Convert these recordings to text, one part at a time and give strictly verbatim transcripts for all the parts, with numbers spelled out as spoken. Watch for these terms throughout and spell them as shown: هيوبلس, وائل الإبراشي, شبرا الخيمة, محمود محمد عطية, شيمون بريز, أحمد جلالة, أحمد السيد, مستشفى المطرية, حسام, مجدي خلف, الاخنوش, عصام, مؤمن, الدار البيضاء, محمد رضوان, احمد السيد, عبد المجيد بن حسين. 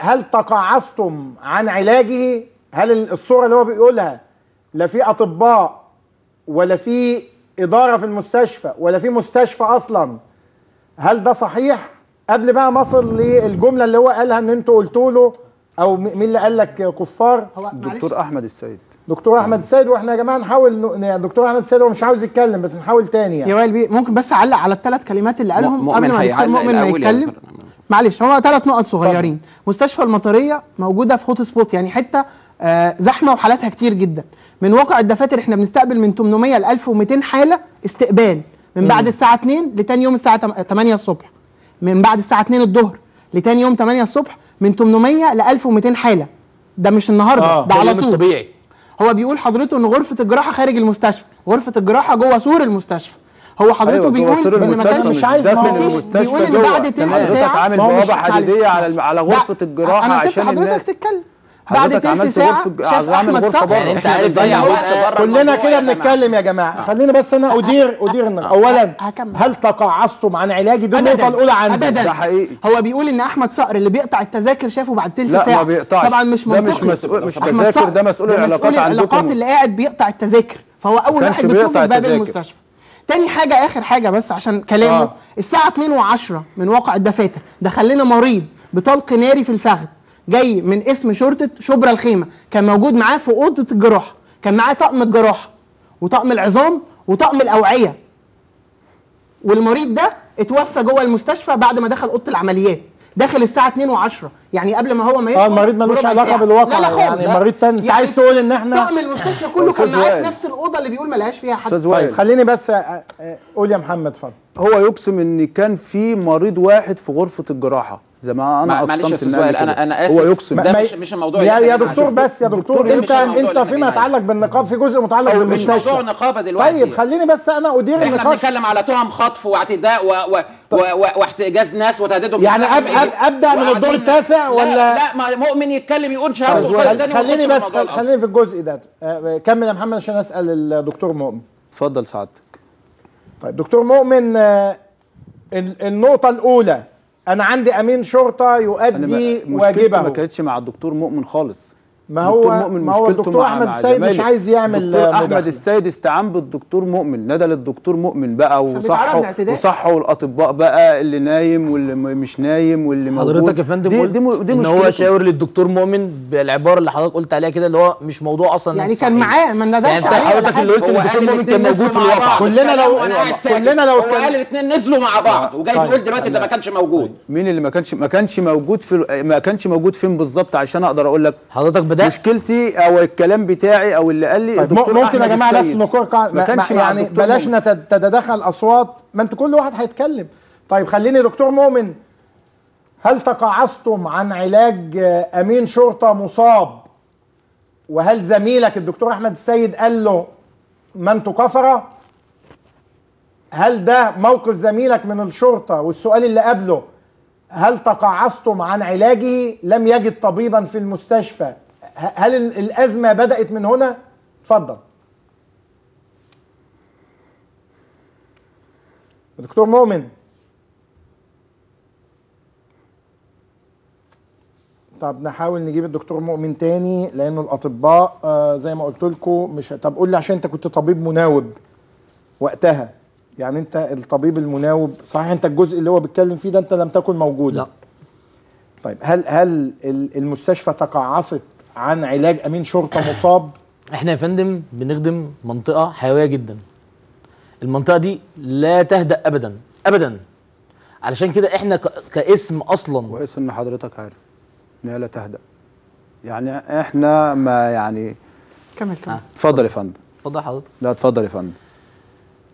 هل تقاعستم عن علاجه؟ هل الصورة اللي هو بيقولها لا في أطباء ولا في إدارة في المستشفى ولا في مستشفى أصلا، هل ده صحيح؟ قبل بقى ما أصل للجملة اللي هو قالها إن أنتوا قلتوا له، أو مين اللي قال لك كفار؟ دكتور أحمد السيد. دكتور أحمد السيد. وإحنا يا جماعة نحاول ن... دكتور أحمد السيد هو مش عاوز يتكلم، بس نحاول تاني يعني. يا وائل بيه ممكن بس أعلق على الثلاث كلمات اللي قالهم قبل ما دكتور مؤمن ما يتكلم؟ معلش، هو ثلاث نقط صغيرين. طب. مستشفى المطرية موجودة في هوت سبوت، يعني حتة آه زحمة وحالاتها كتير جدا. من واقع الدفاتر احنا بنستقبل من ثمانمية ل ألف ومئتين حالة استقبال من بعد م. الساعة اتنين لتاني يوم الساعة تمانية الصبح، من بعد الساعة اتنين الظهر لتاني يوم تمانية الصبح من ثمانمية ل ألف ومئتين حالة. ده مش النهارده، آه. ده على طول. طبيعي. هو بيقول حضرته ان غرفة الجراحة خارج المستشفى، غرفة الجراحة جوه سور المستشفى. هو حضرته أيوة بيقول ان ما كانش مش عايز، ما فيش، بيقول ان بعد تلت ساعه عامل بوابه حديديه على على غرفه الجراحه عشان حضرتك تتكلم. بعد تلت ساعه شاف احمد صبري، يعني انت عارف ضيع وقت بره. كلنا كده بنتكلم يا جماعه. خليني بس انا ادير ادير اولا، هل تقاعستم عن علاجي؟ دي النقطه الاولى عندي. ده حقيقي. هو بيقول ان احمد صقر اللي بيقطع التذاكر شافه بعد تلت ساعه. طبعا مش منطقي، ده مش مسؤول، مش تذاكر، ده مسؤول العلاقات عندكم، العلاقات اللي قاعد بيقطع التذاكر، فهو اول واحد بيشوفه في باب المستشفى. تاني حاجة، آخر حاجة بس عشان كلامه، آه. الساعة اتنين وعشرة من واقع الدفاتر دخل لنا مريض بطلق ناري في الفخذ، جاي من اسم شرطة شبرا الخيمة، كان موجود معاه في أوضة الجراحة، كان معاه طقم الجراحة وطقم العظام وطقم الأوعية، والمريض ده اتوفى جوه المستشفى بعد ما دخل أوضة العمليات، داخل الساعة اتنين وعشرة، يعني قبل ما هو ما يدخل. اه المريض ملوش علاقة بالواقع. لا لا خالص، يعني مريض تاني. انت يعني عايز تقول ان احنا طقم المستشفى كله كان معاه في نفس الأوضة اللي بيقول ملهاش فيها حد. طيب وائل. خليني بس قول يا محمد اتفضل. هو يقسم ان كان في مريض واحد في غرفة الجراحة زي ما انا اقسمت ان انا انا اسف. هو يقسم ده مش مش الموضوع يا, يا دكتور. بس يا دكتور انت انت فيما يتعلق بالنقاب، في جزء متعلق بالمستشفى، موضوع النقابه دلوقتي. طيب خليني بس انا ادير النقاش. احنا بنتكلم على تهم خطف واعتداء واحتجاز ناس وتهديدهم، يعني ابدا من الدور التاسع ولا لا؟ ما مؤمن يتكلم يقول شهاده. خليني بس خليني في الجزء ده. كمل يا محمد عشان اسال الدكتور مؤمن. اتفضل سعادتك. طيب دكتور مؤمن، النقطه الاولى، أنا عندي أمين شرطة يؤدي واجبه. ما كانتش مع الدكتور مؤمن خالص. ما هو ما هو الدكتور أحمد السيد مش عايز يعمل. دكتور أحمد السيد استعان بالدكتور مؤمن، ندى للدكتور مؤمن بقى وصحه وصحه والأطباء بقى، اللي نايم واللي مش نايم واللي موجود. حضرتك يا فندم قلت إن هو شاور للدكتور مؤمن بالعبارة اللي حضرتك قلت عليها كده، اللي هو مش موضوع أصلا، يعني كان معاه ما نداش عليه. حضرتك اللي قلت الدكتور مؤمن كان موجود في الواقع. كلنا لو كلنا لو هو قال الاثنين نزلوا مع بعض وجاي بيقول دلوقتي ده ما كانش موجود. مين اللي ما كانش ما كانش موجود في ما كانش موجود فين بالظبط عشان أقدر أقول لك حضرتك مشكلتي او الكلام بتاعي او اللي قال لي الدكتور. ممكن يا جماعه بس نقول ما كانش يعني بلاش نتدخل اصوات، ما انتوا كل واحد هيتكلم. طيب خليني دكتور مؤمن، هل تقاعستم عن علاج امين شرطه مصاب؟ وهل زميلك الدكتور احمد السيد قال له ما انتوا كفره؟ هل ده موقف زميلك من الشرطه؟ والسؤال اللي قبله، هل تقاعستم عن علاجه؟ لم يجد طبيبا في المستشفى. هل الأزمة بدأت من هنا؟ اتفضل دكتور مؤمن. طب نحاول نجيب الدكتور مؤمن تاني لأنه الأطباء زي ما قلت لكم مش. طب قول لي عشان أنت كنت طبيب مناوب وقتها، يعني انت الطبيب المناوب صحيح، انت الجزء اللي هو بيتكلم فيه ده انت لم تكن موجود. لا. طيب هل هل المستشفى تقاعست عن علاج امين شرطه مصاب؟ احنا يا فندم بنخدم منطقه حيويه جدا، المنطقه دي لا تهدأ ابدا ابدا، علشان كده احنا كاسم اصلا كويس ان حضرتك عارف انها لا تهدأ، يعني احنا ما يعني كمل كمل. اتفضل يا فندم. اتفضل حضرتك. لا اتفضل يا فندم.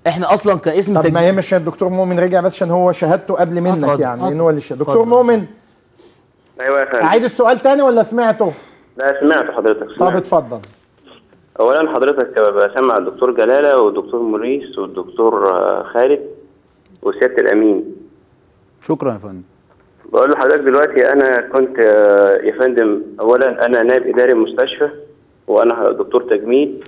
احنا اصلا كاسم طب تج... ما يهمش الدكتور مؤمن رجع بس عشان هو شهادته قبل منك. أطلع يعني أطلع. ان هو اللي شهد. دكتور أطلع. مؤمن. ايوه يا فندم. اعيد السؤال تاني ولا سمعته؟ لا سمعته حضرتك. سمعت. طب اتفضل. اولا حضرتك بسمع الدكتور جلاله والدكتور موريس والدكتور خالد وسياده الامين. شكرا يا فندم. بقول لحضرتك دلوقتي انا كنت يا فندم، اولا انا نائب اداري مستشفى وانا دكتور تجميل.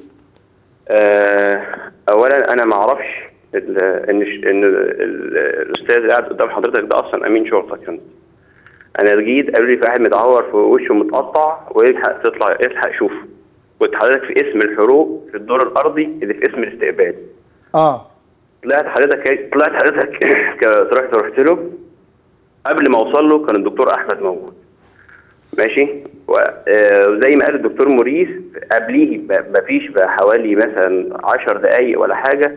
اولا انا ما اعرفش ان ان الاستاذ قاعد قدام حضرتك ده اصلا امين شرطه كان. انا جيت قالوا لي في واحد متعور في وشه متقطع والحق تطلع الحق شوفه، كنت حضرتك في اسم الحروق في الدور الارضي اللي في اسم الاستقبال. اه طلعت حضرتك طلعت حضرتك رحت رحت له قبل ما اوصل له كان الدكتور احمد موجود ماشي، وزي ما قال الدكتور موريس قبليه مفيش بحوالي مثلا عشر دقايق ولا حاجه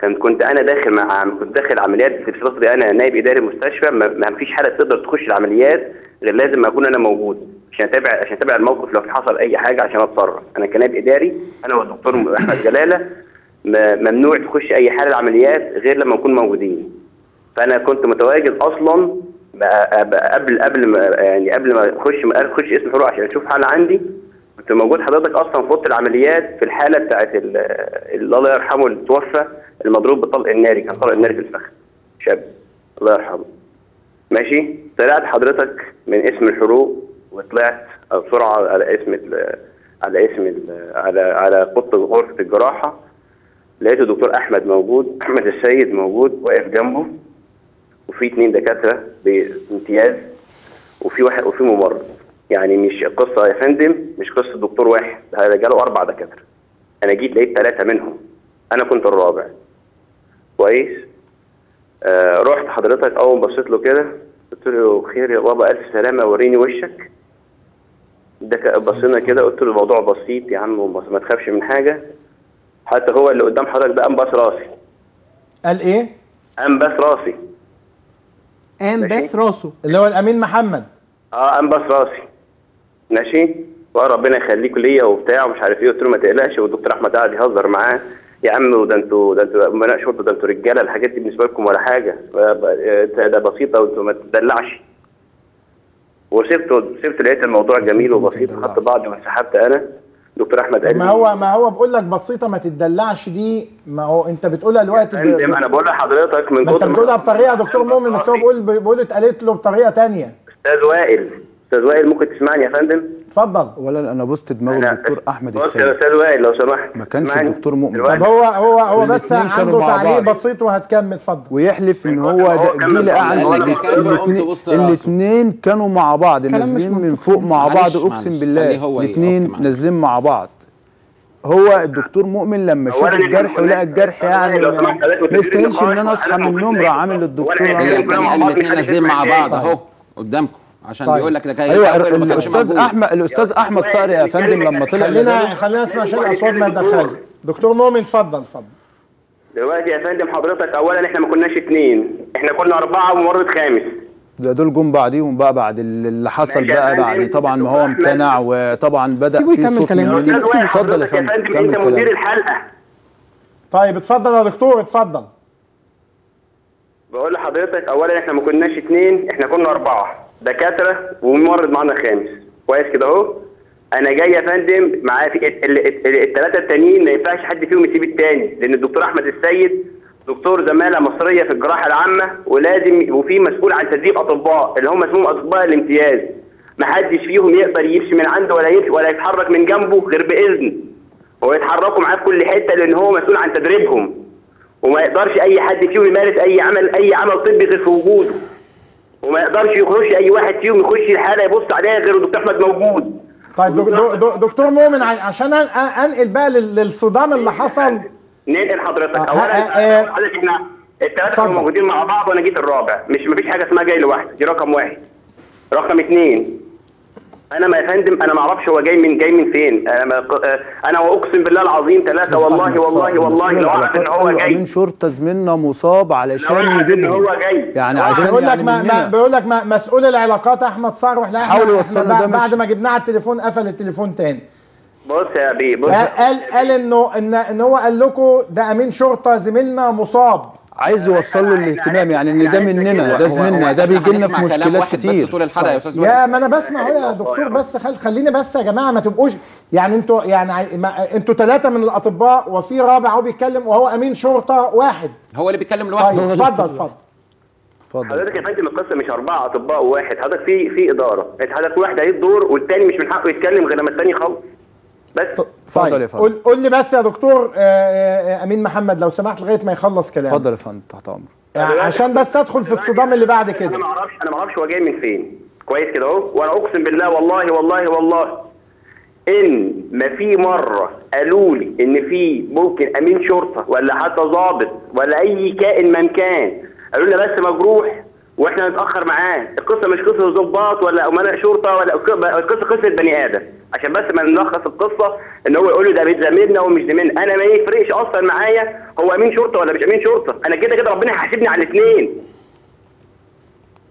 كان كنت انا داخل مع كنت داخل عمليات في الفتره انا نائب اداري المستشفى، ما فيش حاله تقدر تخش العمليات غير لازم اكون انا موجود عشان اتابع عشان اتابع الموقف لو حصل اي حاجه عشان اتصرف. انا كنائب اداري انا والدكتور احمد جلاله ممنوع تخش اي حاله العمليات غير لما نكون موجودين، فانا كنت متواجد اصلا بقى بقى قبل قبل ما يعني قبل ما اخش ما اخش اسم حروق عشان اشوف حاله عندي كنت موجود حضرتك اصلا في اوضه العمليات في الحاله بتاعت الله يرحمه اللي توفى المضروب بالطلق الناري، كان طلق الناري في الفخذ شاب الله يرحمه ماشي. طلعت حضرتك من اسم الحروق وطلعت بسرعه على اسم على اسم على على قط غرفه الجراحه، لقيت الدكتور احمد موجود احمد السيد موجود واقف جنبه وفي اتنين دكاتره بامتياز وفي واحد وفي ممرض، يعني مش قصه يا فندم مش قصه دكتور واحد ده جاله اربع دكاتره، انا جيت لقيت ثلاثه منهم انا كنت الرابع كويس. آه رحت حضرتك اول ما بصيت له كده قلت له خير يا بابا الف سلامه وريني وشك، ده بصينا كده قلت له الموضوع بسيط يا عم ما تخافش من حاجه، حتى هو اللي قدام حضرتك ده قام باس راسي. قال ايه؟ قام باس راسي قام باس راسه اللي هو الامين محمد اه قام باس راسي ماشي وربنا يخليكوا ليا وبتاع ومش عارف ايه، قلت له ما تقلقش والدكتور احمد قاعد يهزر معاه يا عم ده انتوا ده انتوا امناء شرطه ده انتوا رجاله الحاجات دي بالنسبه لكم ولا حاجه ده بسيطه وانتوا ما تدلعش، وسبته سبته لقيت الموضوع جميل وبسيط خدت بعض وانسحبت انا. دكتور احمد قال ما هو ما هو بقول لك بسيطه ما تتدلعش دي، ما هو انت بتقولها دلوقتي ب... انا بقول لحضرتك من كتر انت بتقولها بطريقه دكتور مؤمن بس هو بيقول بيقول اتقالت له بطريقه ثانيه. استاذ وائل استاذ وائل ممكن تسمعني يا فندم؟ اتفضل. ولا انا بصت دماغ الدكتور احمد السيد يا استاذ وائل لو سمحت ما كانش الدكتور مؤمن. طب هو هو هو بس عنده تعليق بسيط وهتكمل اتفضل. ويحلف ان هو دقيقه قاعد الاثنين كانوا مع بعض نازلين من فوق مع بعض اقسم بالله الاثنين نازلين مع بعض. هو الدكتور مؤمن لما شاف الجرح ولقى الجرح يعني ما يستاهلش ان انا اصحى من النوم راح عامل للدكتور الاثنين نازلين مع بعض اهو قدامكم عشان طيب. بيقول لك ده كان ايوه الاستاذ احمد الاستاذ احمد صقر يا فندم لما طلع خلينا خلينا نسمع عشان الاصوات ما تدخلش. دكتور مؤمن اتفضل اتفضل. دلوقتي يا فندم حضرتك اولا احنا ما كناش اثنين احنا كنا اربعه وممرض خامس ده دول جم بعديهم بقى بعد اللي حصل بقى بعد طبعا ما هو امتنع وطبعا بدا في صوت اتفضل يا فندم انت مدير الحلقه. طيب اتفضل يا دكتور اتفضل. بقول لحضرتك اولا احنا ما كناش اثنين احنا كنا اربعه دكاتره وممرض معانا خامس كويس كده اهو. انا جاي يا فندم معايا الثلاثه التانيين ما ينفعش حد فيهم يسيب الثاني لان الدكتور احمد السيد دكتور زماله مصريه في الجراحه العامه ولازم وفي مسؤول عن تدريب اطباء اللي هم اسمهم اطباء الامتياز ما حدش فيهم يقدر يمشي من عنده ولا يمشي ولا يتحرك من جنبه غير باذن هو يتحركوا معاه في كل حته لان هو مسؤول عن تدريبهم وما يقدرش اي حد فيهم يمارس اي عمل اي عمل طبي غير في وجوده وما يقدرش يخش اي واحد فيهم يخش الحاله يبص عليها غير الدكتور احمد موجود. طيب دو دو دكتور مؤمن عشان انقل بقى للصدام اللي حصل ننقل حضرتك آه اولا آه حضرتك احنا الثلاثه كانوا موجودين مع بعض وانا جيت الرابع مش مفيش حاجه اسمها جاي لوحدي دي رقم واحد. رقم اثنين انا ما يا فندم انا ما اعرفش هو جاي من جاي من فين انا انا واقسم بالله العظيم ثلاثه والله والله والله لو اعرف ان هو جاي من شرطه زميلنا مصاب علشان يجيبهم يعني عشان بيقول لك ما بيقول لك مسؤول العلاقات احمد صقر واحنا احنا بعد ما جبناه على التليفون قفل التليفون تاني. بص يا بيه بص قال قال انه ان هو قال لكم ده امين شرطه زميلنا مصاب عايز يوصل له الاهتمام يعني ان ده مننا ده زميلنا ده بيجي لنا في مشكلات كتير. طول الحلقه يا استاذ يا ما انا بسمع يا دكتور بس خليني بس يا جماعه ما تبقوش يعني انتوا يعني انتوا ثلاثه من الاطباء وفي رابع هو بيتكلم وهو امين شرطه واحد هو اللي بيتكلم لوحده. اتفضل اتفضل اتفضل حضرتك يا فندم القصه مش اربعه اطباء وواحد حضرتك في في اداره حضرتك واحد عليه الدور والثاني مش من حقه يتكلم غير لما الثاني خالص بس. اتفضل يا فندم قول قول لي بس يا دكتور امين محمد لو سمحت لغايه ما يخلص كلام. اتفضل يا فندم تحت امرك عشان بس ادخل في الصدام اللي بعد كده. انا ما اعرفش انا ما اعرفش هو جاي من فين كويس كده اهو. وانا اقسم بالله والله والله والله ان ما في مره قالوا لي ان في ممكن امين شرطه ولا حتى ضابط ولا اي كائن من كان قالوا لنا بس مجروح واحنا نتاخر معاه. القصه مش قصه ضباط ولا امناء شرطه ولا القصه قصه بني ادم، عشان بس ما نلخص القصه ان هو يقول لي ده بيتزاملنا ومش زميلنا. انا ما يفرقش اصلا معايا هو امين شرطه ولا مش امين شرطه، انا كده كده ربنا هيحاسبني على الاثنين.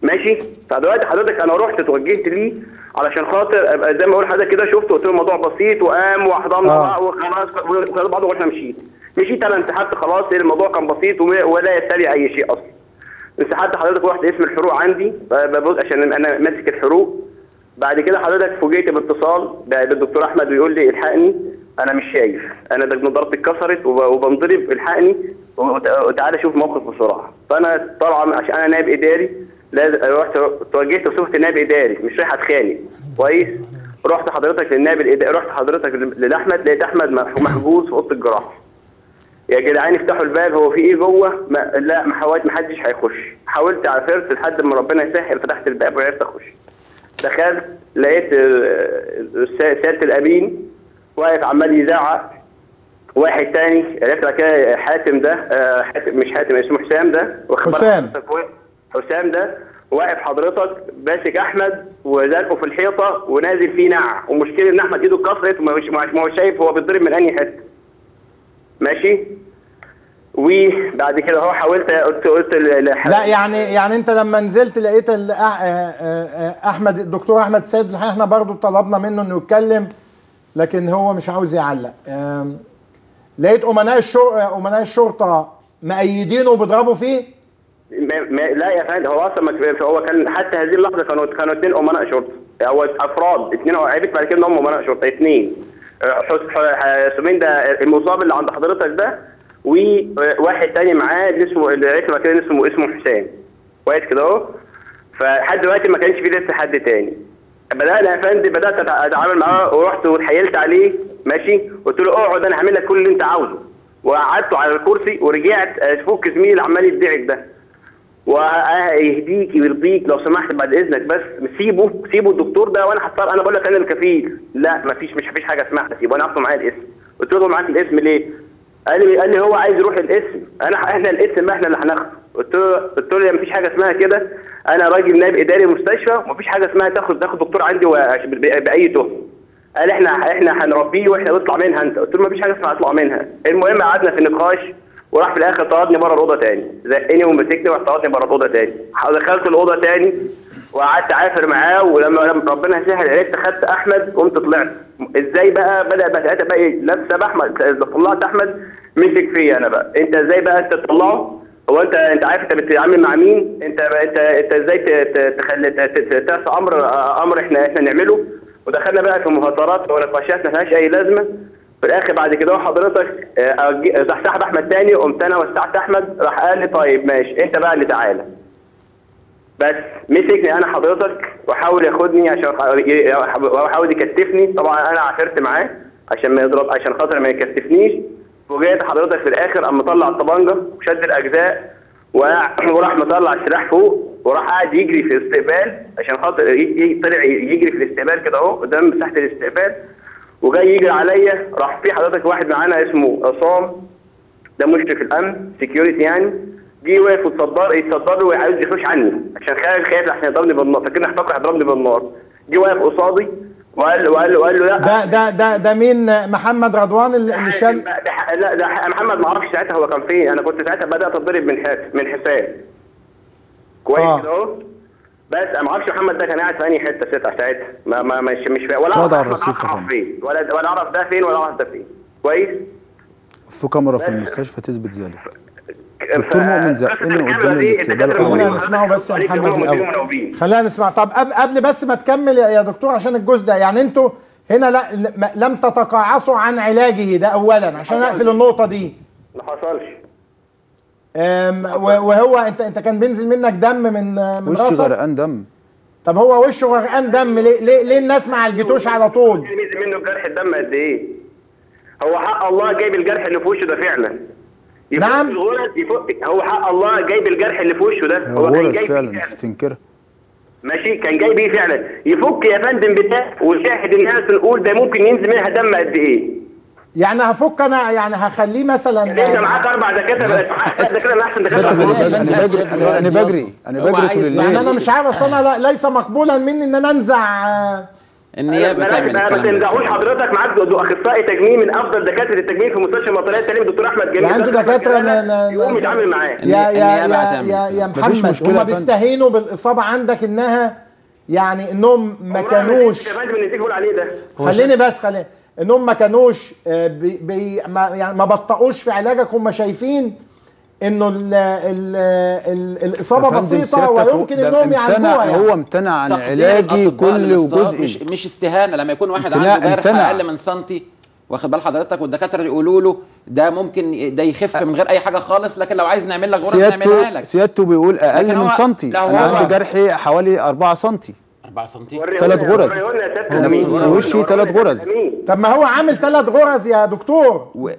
ماشي؟ فدلوقتي حضرتك انا رحت اتوجهت ليه علشان خاطر زي ما اقول حضرتك كده، شفت قلت له الموضوع بسيط وقام وحضننا آه. وخلاص وخلاص بعض وقلنا مشيت. مشيت انا انسحبت خلاص، الموضوع كان بسيط ولا يستدعي اي شيء اصلا. انسحبت حضرتك ورحت اسم الحروق عندي ببص عشان انا ماسك الحروق. بعد كده حضرتك فوجئت باتصال بالدكتور احمد بيقول لي الحقني انا مش شايف، انا ده نظارتي اتكسرت وبنضرب الحقني وتعالى شوف موقف بسرعه. فانا طبعا عشان انا نائب اداري لازم رحت تواجهت بصفه نائب اداري مش رايح اتخانق كويس. رحت حضرتك للنائب الاداري، رحت حضرتك لاحمد، لقيت احمد محجوز في اوضه الجراحه. يا جدعان افتحوا الباب هو في ايه جوه؟ ما لا ما حاولت ما حدش هيخش. حاولت عفرت لحد ما ربنا يسهل فتحت الباب وعرفت اخش. دخلت لقيت سياده الامين واقف عمال يزعق، واحد تاني عرفت بعد كده حاتم ده حاتم مش حاتم اسمه حسام ده حسام حسام ده واقف حضرتك ماسك احمد وزنقه في الحيطه ونازل فيه نع، ومشكله ان احمد ايده اتكسرت وما هوش شايف هو بيتضرب من انهي حته. ماشي؟ وبعد كده اهو حاولت قلت قلت لا يعني يعني انت لما نزلت لقيت احمد الدكتور احمد السيد، احنا برضو طلبنا منه انه يتكلم لكن هو مش عاوز يعلق. لقيت امناء الشرطه امناء الشرطه مأيدينه وبيضربوا فيه؟ ما ما لا يا فندم، هو اصلا هو كان حتى هذه اللحظه كانوا كانوا اثنين امناء شرطه، هو افراد اثنين عرفت بعد كده ان هم امناء شرطه اثنين. حسامين ده المصاب اللي عند حضرتك ده وواحد تاني معاه اسمه عرفت بعد كده اسمه اسمه حسام. كويس كده اهو. فلحد دلوقتي ما كانش في لسه حد تاني. بدأنا يا فندم بدأت اتعامل معاه ورحت واتحايلت عليه ماشي؟ قلت له اقعد انا هعمل لك كل اللي انت عاوزه. وقعدته على الكرسي ورجعت اشوفك زميلي اللي عمال يدعك ده. وهيهديكي ويرضيك لو سمحت بعد اذنك بس سيبه سيبه الدكتور ده وانا هختار، انا بقول لك انا الكفيل. لا مفيش مش مفيش حاجه اسمها سيبه انا اصلا معايا الاسم. قلت له معاك الاسم ليه؟ قال لي قال لي هو عايز يروح الاسم، انا احنا الاسم احنا اللي هناخده. قلت له قلت له مفيش حاجه اسمها كده، انا راجل نائب اداري مستشفى ومفيش حاجه اسمها تاخد تاخد دكتور عندي باي تهم. قال احنا احنا هنربيه واحنا نطلع منها انت. قلت له مفيش حاجه اسمها اطلع منها. المهم قعدنا في نقاش وراح في الاخر طردني بره الاوضه تاني، زقني ومسكني وراح طردني بره الاوضه تاني. دخلت الاوضه تاني وقعدت عافر معاه ولما ربنا سهل عرفت خدت احمد قمت طلعت. ازاي بقى بدا بقى بقى ايه؟ لابسه احمد طلعت احمد مسك فيا انا بقى، انت ازاي بقى انت تطلعه؟ هو انت انت عارف انت بتتعامل مع مين؟ انت انت انت ازاي تخلي تمارس امر امر احنا احنا نعمله؟ ودخلنا بقى في مهاترات ونقاشات مالهاش اي لازمه. في الاخر بعد كده حضرتك سحب احمد تاني وقمت انا وسعت احمد راح قال لي طيب ماشي انت بقى اللي تعالى. بس مسكني انا حضرتك وحاول ياخدني عشان وحاول يكتفني، طبعا انا عافرت معاه عشان ما يضرب عشان خاطر ما يكتفنيش. وجيت حضرتك في الاخر قام مطلع الطبنجه وشد الاجزاء وراح مطلع السلاح فوق وراح قاعد يجري في الاستقبال عشان خاطر طلع يجري في الاستقبال كده اهو قدام مساحه الاستقبال وجاي يجري عليا. راح في حضرتك واحد معانا اسمه عصام ده مشرف الامن سكيورتي يعني جه واقف وتصدر يتصدر لي وعايز يخش عني عشان خايف خايف عشان يضربني بالنار، فاكرني هفكر هيضربني بالنار. جه واقف قصادي وقال له وقال له وقال له لا ده ده ده ده مين؟ محمد رضوان اللي شال؟ لا ده محمد ما اعرفش ساعتها هو كان فين، انا كنت ساعتها بدات اتضرب من من حسام. كويس كده اهو. بس انا ما اعرفش محمد ده كان قاعد في انهي حته ساعتها، ما ما مش مش فاهم ولا اعرف فين ولا ولا اعرف ده فين ولا اعرف ده فين. كويس؟ في كاميرا في المستشفى تثبت ذلك. دكتور مؤمن زقني قدام الاستقبال. خلينا نسمعه بس يا محمد الاول. خلينا نسمع. طب قبل بس ما تكمل يا دكتور عشان الجزء ده يعني انتوا هنا لا لم تتقاعسوا عن علاجه ده اولا عشان اقفل النقطه دي. ما حصلش. وهو انت انت كان بينزل منك دم من من راسك وشه غرقان دم. طب هو وشه غرقان دم ليه ليه ليه الناس ما عالجتوش على طول؟ نزل منه جرح الدم قد ايه؟ هو حق الله جايب الجرح اللي في وشه ده فعلا. نعم هو حق الله جايب الجرح اللي في وشه ده هو غلط فعلا مش تنكرها. ماشي، كان جاي بيه فعلا يفك يا فندم بتاع وشاهد الناس نقول ده ممكن ينزل منها دم قد ايه. يعني هفك انا يعني هخليه مثلا انت معاك اربع دكاتره بقى دكاتره من احسن دكاتره. انا بجري انا بجري انا بجري طول الليل. يعني انا مش عارف، اصل انا ليس مقبولا مني ان انا انزع النيابه. ما تنزعوش حضرتك، معاك اخصائي تجميل من افضل دكاتره التجميل في مستشفى المطريه التعليم الدكتور احمد جلالة. يعني انتوا دكاتره يقوم يتعامل معاه. يا يا يا يا محمد، هم بيستهينوا بالاصابه عندك انها يعني انهم ما كانوش يا فندم اللي بتقول عليه ده. خليني بس خليني انهم ما كانوش بي بي ما يعني ما بطئوش في علاجك، هم شايفين انه ال ال ال الاصابه بسيطه ويمكن انهم يعالجوها. يعني هو امتنع عن علاجي كل وجزء. مش مش استهانه لما يكون واحد عنده جرح اقل من سنتي، واخد بال حضرتك، والدكاتره يقولوا له ده ممكن ده يخف من غير اي حاجه خالص، لكن لو عايز نعمل لك غرفه نعملها لك. سيادته بيقول اقل من سنتي، انا عندي جرحي حوالي أربعة سنتي. أربعة سنتي، ثلاث غرز. انا في وشي ثلاث غرز. طب ما هو عامل ثلاث غرز يا دكتور. و...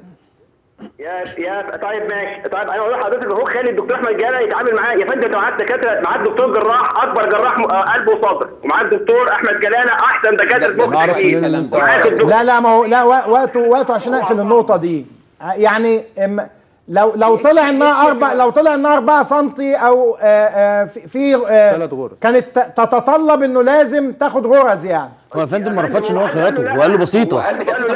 يا يا طيب ماشي، طيب انا اقول لحضرتك اهو خلي الدكتور احمد جلالة يتعامل معاه يا فندم. انت معاك دكاتره، معاك دكتور جراح اكبر جراح قلب وصدر، ومعاك دكتور احمد جلالة احسن دكاتره مخ. لا لا ما هو لا وقته وقته عشان اقفل النقطه دي. يعني لو لو طلع انها اربع لو طلع انها أربعة سم او آآ آآ في ثلاث غرز كانت تتطلب انه لازم تاخد غرز. يعني هو يا فندم ما رفضش ان هو خياطه، هو قال له بسيطه،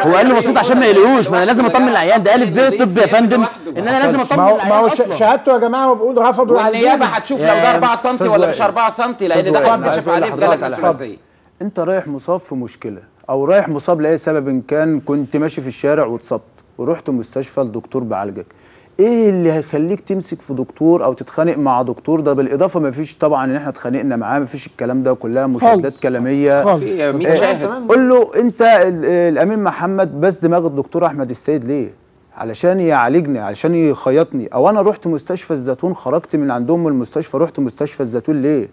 هو قال له بسيطه عشان ما يقلقوش. ما انا لازم اطمن العيان، ده الف ب طب يا فندم، ان انا لازم اطمن العيان. ما هو شهادته يا جماعه وبيقول رفضوا على النيابه هتشوف لو ده أربعة سم ولا مش أربعة سم، لان ده هيتكشف عليه بجلد. انت رايح مصاب في مشكله او رايح مصاب لاي سبب ان كان، كنت ماشي في الشارع واتصبت ورحت مستشفى الدكتور بعالجك، ايه اللي هيخليك تمسك في دكتور او تتخانق مع دكتور؟ ده بالاضافه ما فيش طبعا ان احنا اتخانقنا معاه، ما فيش الكلام ده، كلها مشادات كلاميه. قول له انت الامين محمد بس دماغ الدكتور احمد السيد ليه؟ علشان يعالجني، علشان يخيطني. او انا رحت مستشفى الزيتون، خرجت من عندهم من المستشفى رحت مستشفى الزيتون ليه؟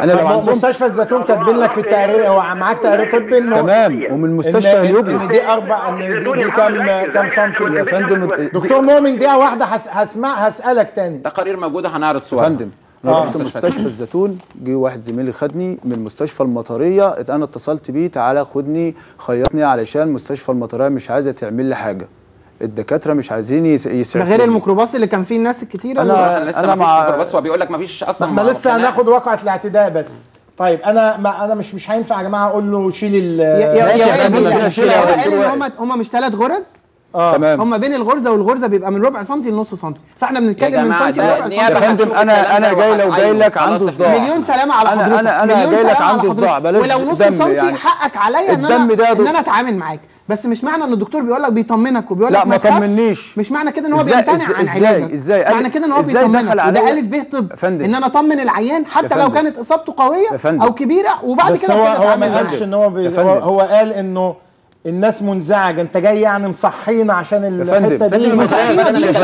انا لو مستشفى الزيتون كاتبين لك في التقرير او معاك تقرير طبي انه تمام، ومن مستشفى هيوبلس دي اربع ان دي كام كام سنتي يا فندم. دكتور مؤمن دقيقه واحده هسمع هسالك تاني. تقارير موجوده هنعرض صورها يا فندم. انا رحت مستشفى الزيتون، جه واحد زميلي خدني من مستشفى المطريه، انا اتصلت بيه تعالى خدني خيطني علشان مستشفى المطريه مش عايزه تعمل لي حاجه، الدكاتره مش عايزين يسعفوا. غير الميكروباص اللي كان فيه الناس الكتيره. انا لسه انا مع الميكروباص وبيقول لك ما فيش اصلا. احنا لسه هناخد واقعه الاعتداء بس. طيب انا ما انا مش مش هينفع يا جماعه اقول له شيل ال يا هم هم مش ثلاث غرز؟ اه تمام. هم بين الغرزه والغرزه بيبقى من ربع سنتي لنص سنتي، فاحنا بنتكلم من سنتي لربع سنتي. يا فندم انا انا جاي لو جاي لك عنده صداع، مليون سلامه على حضرتك. انا انا جاي لك عنده صداع، بلاش دم. ولو نص سنتي حقك عليا ان انا ان انا اتعامل معاك، بس مش معنى ان الدكتور بيقول لك بيطمنك وبيقول لك ما تخافش، مش معنى كده ان هو بيمتنع عن علاجك. ازاي معنى كده ان هو بيطمنك؟ ده الف ب طب، ان انا اطمن العيان حتى لو كانت اصابته قويه او كبيره، وبعد كده هو ما قالش ان هو هو قال انه الناس منزعجه. انت جاي يعني مصحينا عشان الحته دي؟ مصحينا دي مش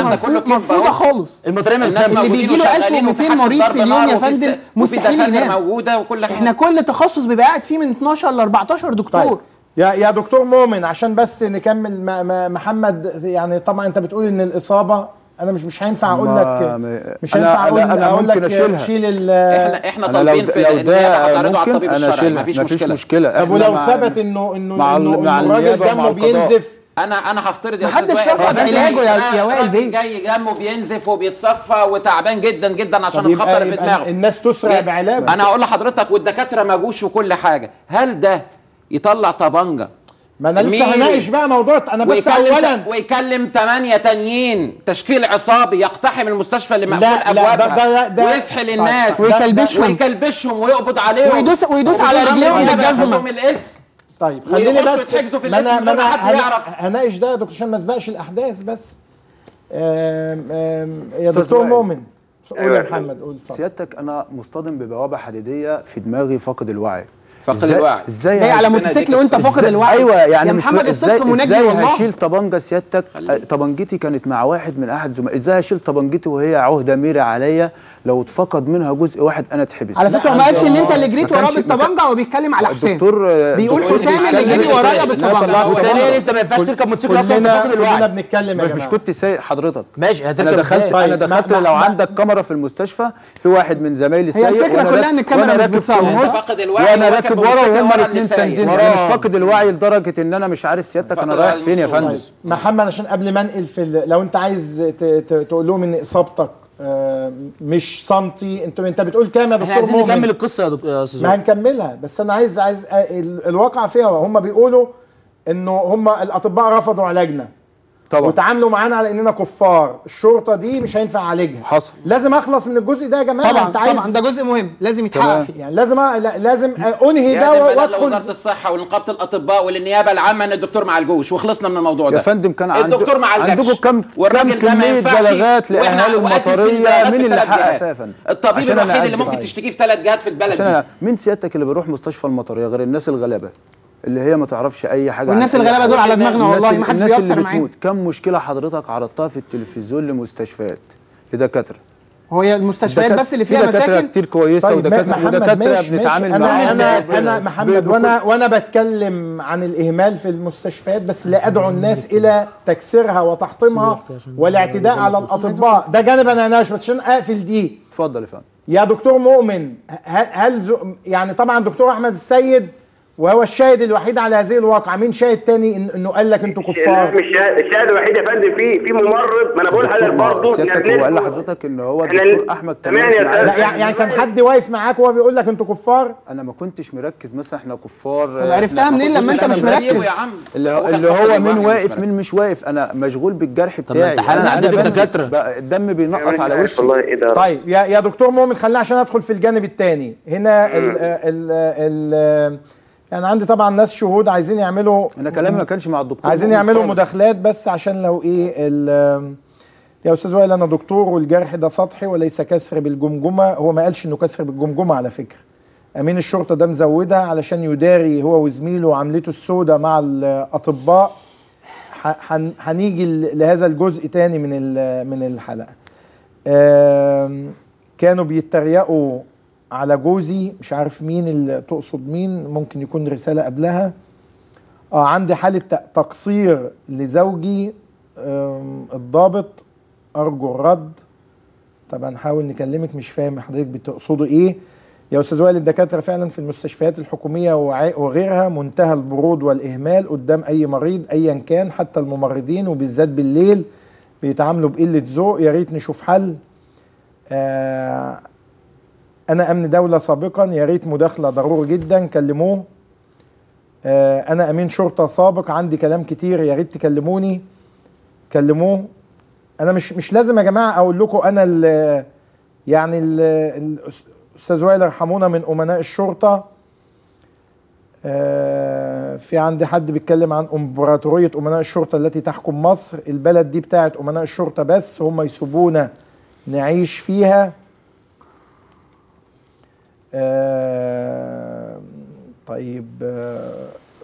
مفروضه خالص. الناس اللي بيجي له ألف ومئتين مريض في اليوم يا فندم مستحيل ينام. احنا كل تخصص بيبقى قاعد فيه من اتناشر ل أربعتاشر دكتور. يا يا دكتور مؤمن عشان بس نكمل محمد، يعني طبعا انت بتقول ان الاصابه انا مش مش هينفع اقول لك مش هينفع اقول اقول لك شيل. احنا احنا طالبين في النيابه هتعرضه على الطبيب الشرعي، مفيش مشكله مشكله طب ولو ثبت انه انه انه الراجل دمه بينزف، انا انا هفترض يا استاذ وائل محدش رفض علاجه يا وائل بيه، جاي دمه بينزف وبيتصفى وتعبان جدا جدا عشان الخطر في دماغه، الناس تسرع بعلاجه. انا هقول لحضرتك والدكاتره ما جوش وكل حاجه، هل ده يطلع طبنجه؟ ما انا لسه هناقش بقى موضوع. انا بس اولا ويكلم ثمانية تانيين تشكيل عصابي يقتحم المستشفى اللي مقفول ابوابها ويسحل الناس ويكلبشهم ويكلبشهم ويقبض عليهم ويدوس ويدوس على رجليهم بالجزمه. طيب خليني بس ما انا ما انا هناقش ده يا دكتور عشان ما اسبقش الاحداث. بس آم آم يا دكتور مؤمن قول يا محمد قول. سيادتك انا مصطدم ببوابه حديديه في دماغي، فاقد الوعي. فقد الوعي ازاي على موتوسيكل وانت فاقد الوعي؟ ايوه يعني محمد السيد منجي والله. ازاي هشيل طبنجه سيادتك؟ طبنجتي كانت مع واحد من احد زملائي، ازاي هشيل طبنجتي وهي عهده ميرة عليا؟ لو اتفقد منها جزء واحد انا اتحبس. على فكره ما قالش ان انت اللي جريت وراه بالطبنجه، هو بيتكلم على حسام، بيقول حسام اللي جري ورايا بالطبنجه. ثانيا انت ما ينفعش تركب موتوسيكل اصلا وانت فاقد الوعي. احنا بنتكلم يا جماعه، مش كنت سايق حضرتك؟ ماشي هتركب. انا دخلت انا دخلت لو عندك كاميرا في المستشفى، في واحد من زمايلي سايق، الفكره كلها ان الكاميرا مش بتصور، وانا راكب ورا وهم الاثنين ساندين. انا مش فاقد الوعي لدرجه ان انا مش عارف سيادتك انا رايح فين يا فندم. محمد عشان قبل ما انقل في، لو انت عايز تقول لهم ان اصابتك مش سنتي، انت انت بتقول كام يا دكتور مؤمن؟ احنا عايزين نكمل القصه يا دكتور استاذ. ما هنكملها، بس انا عايز عايز الواقع فيها. هم بيقولوا انه هم الاطباء رفضوا علاجنا طبعا وتعاملوا معانا على اننا كفار، الشرطه دي مش هينفع اعالجها. حصل. لازم اخلص من الجزء ده يا جماعه. طبعا انت عايز... طبعا ده جزء مهم لازم يتحقق فيه، يعني لازم أ... لازم انهي ده وادخل وزاره الصحه ونقابه الاطباء والنيابه العامه ان الدكتور ما عالجوش وخلصنا من الموضوع ده يا فندم. كان عند... الدكتور ما عالجش. عندكم كم والراجل ده ما ينفعش. بلاغات لاهالي المطريه مين اللي حقق فعلا؟ الطبيب الوحيد اللي ممكن تشتكيه في ثلاث جهات في البلد دي. مين سيادتك اللي بيروح مستشفى المطريه غير الناس الغلابه اللي هي ما تعرفش اي حاجه؟ والناس الغلابه دول على دماغنا والله، ما حدش بيأثر معاهم. كم مشكله حضرتك عرضتها في التلفزيون لمستشفيات لدكاتره؟ هو هي المستشفيات بس اللي فيها مشاكل؟ دكاتره كتير كويسه ودكاتره ودكاتره بنتعامل معاهم. انا انا محمد وانا وانا بتكلم عن الاهمال في المستشفيات، بس لا ادعو الناس الى تكسيرها وتحطيمها والاعتداء على الاطباء. ده جانب انا هناقشه بس عشان اقفل دي. اتفضل يا فندم. يا دكتور مؤمن، هل يعني طبعا دكتور احمد السيد وهو الشاهد الوحيد على هذه الواقعه، مين شاهد تاني إن انه قال لك انتوا كفار؟ مش الشاهد الوحيد يا فندم، في في ممرض. ما انا بقول حضرتك برضه سيادتك هو قال لحضرتك ان هو الدكتور احمد تمام يعني كان حد واقف معاك وهو بيقول لك انتوا كفار؟ انا ما كنتش مركز مثلا احنا كفار. طب عرفتها منين لما انت مش مركز؟ اللي هو مين واقف مين مش واقف، انا مشغول بالجرح بتاعي. طب انا عندي دكاتره الدم بينقط على وشي. طيب يا يا دكتور مؤمن خلينا عشان ادخل في الجانب الثاني هنا. ال يعني عندي طبعا ناس شهود عايزين يعملوا، انا كلامي ما كانش مع الدكتور، عايزين يعملوا مداخلات بس عشان لو ايه. يا استاذ وائل انا دكتور والجرح ده سطحي وليس كسر بالجمجمه. هو ما قالش انه كسر بالجمجمه على فكره. امين الشرطه ده مزودها علشان يداري هو وزميله عملته السودة مع الاطباء. هنيجي لهذا الجزء تاني من من الحلقه. كانوا بيتريقوا على جوزي، مش عارف مين اللي تقصد مين، ممكن يكون رسالة قبلها. آه عندي حالة تقصير لزوجي الضابط، أرجو الرد. طبعا هنحاول نكلمك، مش فاهم حضرتك بتقصده إيه. يا أستاذ وائل الدكاترة فعلا في المستشفيات الحكومية وغيرها منتهى البرود والإهمال قدام أي مريض أيا كان، حتى الممرضين وبالذات بالليل بيتعاملوا بقلة ذوق. يا ريت نشوف حل. آه أنا أمن دولة سابقا، يا ريت مداخلة ضروري جدا، كلموه. آه أنا أمين شرطة سابق، عندي كلام كتير، يا ريت تكلموني، كلموه. أنا مش مش لازم يا جماعة أقول لكم أنا ال يعني الأستاذ وائل يرحمونا من أمناء الشرطة. آه في عندي حد بيتكلم عن إمبراطورية أمناء الشرطة التي تحكم مصر، البلد دي بتاعت أمناء الشرطة بس، هم يسيبونا نعيش فيها. آه طيب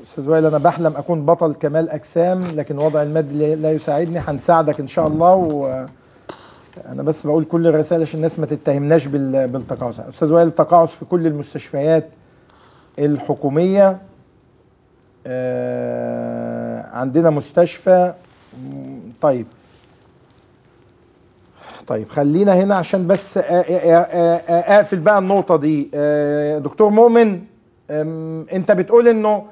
استاذ آه وائل انا بحلم اكون بطل كمال اجسام لكن وضع المادي لا يساعدني. هنساعدك ان شاء الله، وانا بس بقول كل الرسائل عشان الناس ما تتهمناش بالتقاعس. استاذ وائل التقاعس في كل المستشفيات الحكوميه. آه عندنا مستشفى. طيب طيب خلينا هنا عشان بس اقفل بقى النقطة دي. دكتور مؤمن انت بتقول انه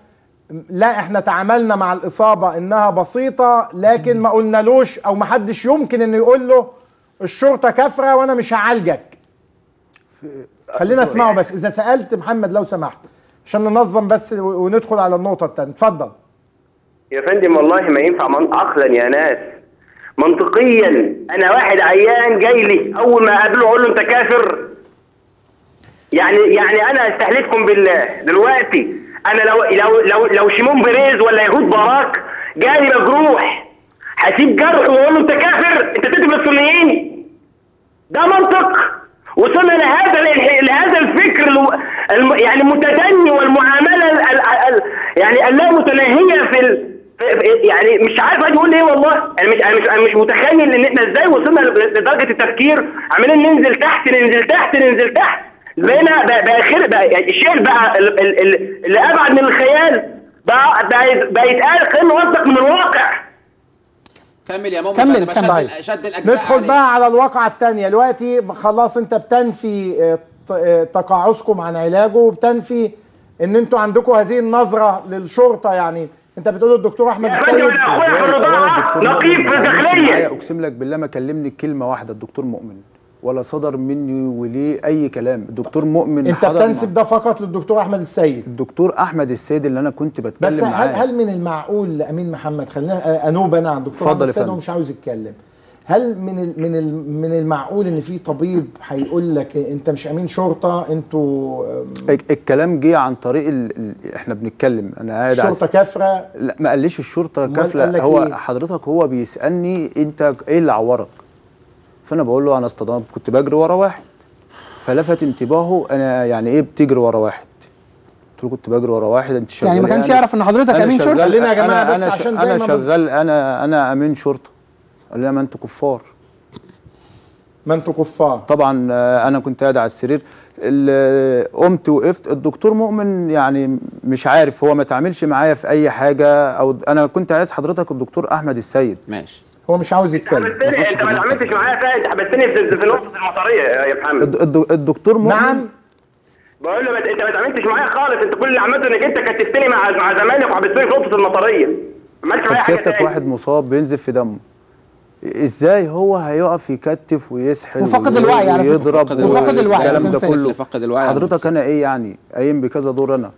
لا احنا تعاملنا مع الإصابة انها بسيطة لكن ما قلنالوش او ما حدش يمكن انه يقول له الشرطة كافرة وانا مش هعالجك. خلينا اسمعه بس اذا سألت محمد لو سمحت عشان ننظم بس وندخل على النقطة التانية. اتفضل يا فندم. والله ما ينفع من عقلا يا ناس منطقيا. انا واحد عيان جاي لي اول ما اقابله اقول له انت كافر؟ يعني يعني انا استهلككم بالله دلوقتي. انا لو لو لو, لو شيمون بريز ولا يهود باراك جاي مجروح هسيب جرحه واقول له انت كافر؟ انت تدب للسنيين؟ ده منطق؟ وصلنا لهذا لهذا الفكر الم... يعني متدني والمعامله ال... ال... يعني اللا متناهيه في ال... يعني مش عارف اقول ايه والله. انا مش انا مش, أنا مش متخيل ان احنا ازاي وصلنا لدرجه التفكير، عمالين ننزل تحت ننزل تحت ننزل تحت بقينا بقى خير بقى يعني الشيء بقى اللي ابعد من الخيال بقى بقى يتقال كان موثق من الواقع. كمل يا مؤمن كمل كمل شد الاجزاء. ندخل بقى على الواقعه الثانيه دلوقتي. خلاص انت بتنفي تقاعسكم عن علاجه وبتنفي ان انتوا عندكم هذه النظره للشرطه. يعني انت بتقول الدكتور احمد السيد نقيب في الداخليه، اقسم لك بالله ما كلمني كلمه واحده الدكتور مؤمن ولا صدر مني وليه اي كلام. الدكتور مؤمن انت بتنسب ده فقط للدكتور احمد السيد. الدكتور احمد السيد اللي انا كنت بتكلم بس معاه. بس هل هل من المعقول لامين محمد، خلينا انوب انا على الدكتور احمد السيد ومش عاوز يتكلم، هل من من من المعقول ان في طبيب هيقول لك انت مش امين شرطه انتوا؟ الكلام جه عن طريق ال... احنا بنتكلم انا قاعد الشرطه كافره. لا ما قاليش الشرطه كافره، هو إيه؟ حضرتك هو بيسالني انت ايه اللي عورك، فانا بقول له انا اصطدمت كنت بجري ورا واحد، فلفت انتباهه انا يعني ايه بتجري ورا واحد؟ قلت له كنت بجري ورا واحد. انت شغال يعني ما كانش يعرف ان حضرتك امين شرطه؟ قال لنا يا جماعه بس أنا عشان زي انا ما شغال انا انا امين شرطه. قال لنا ما انتوا كفار ما انتوا كفار. طبعا انا كنت قاعد على السرير قمت وقفت. الدكتور مؤمن يعني مش عارف هو ما تعاملش معايا في اي حاجه، او انا كنت عايز حضرتك الدكتور احمد السيد ماشي هو مش عاوز يتكلم. انت ما تعملتش معايا فيها، انت حبستني في نقطه المطريه يا محمد. الدكتور مؤمن نعم بقول له انت ما تعملتش معايا خالص، انت كل اللي عملته انك انت كتفتني مع مع زمايلك وحبستني في نقطه المطريه. عملت معايا حاجه سيادتك واحد مصاب بينزف في دمه، ازاي هو هيقف يكتف ويسحل وفقد الوعي يعني ويضرب وفقد الوعي الكلام ده كله؟ حضرتك انا ايه يعني قايم بكذا دور انا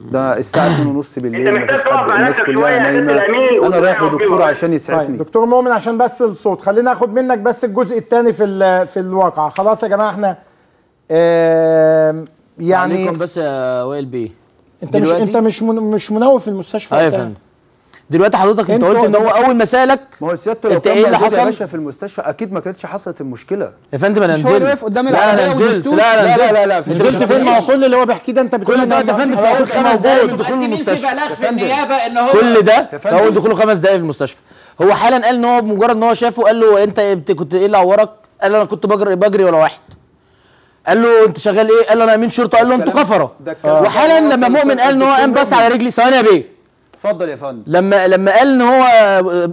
ده الساعه اتنين ونص بالليل مفيش حد الناس كلها نايمه انا رايح لدكتور عشان يسعفني. دكتور مؤمن عشان بس الصوت خلينا اخد منك بس الجزء الثاني في في الواقعه. خلاص يا جماعه احنا يعني عليكم بس يا وائل بيه. انت مش انت مش مش مناوب في المستشفى ايوه يا فندم. دلوقتي حضرتك انت قلت ان هو اول ما سالك ما هو سيادته لو كان موجود يا باشا في المستشفى اكيد ما كانتش حصلت المشكله يا فندم. انا نزلت مش هو واقف قدام العيان ونزلت. لا لا لا لا لا نزلت فين؟ ما هو كل اللي هو بيحكيه ده انت بتقول كل ده يا فندم في اول خمس دقائق دخول المستشفى. كل ده في اول دخوله خمس دقائق في المستشفى. هو حالا قال ان هو مجرد ان هو شافه قال له انت كنت ايه اللي عورك؟ قال له انا كنت بجري بجري ولا واحد. قال له انت شغال ايه؟ قال له انا امين شرطه. قال له انتوا كفره. وحالا لما مؤمن قال ان هو قام بس على رجلي ثواني يا بيه اتفضل يا فندم. لما لما قال ان هو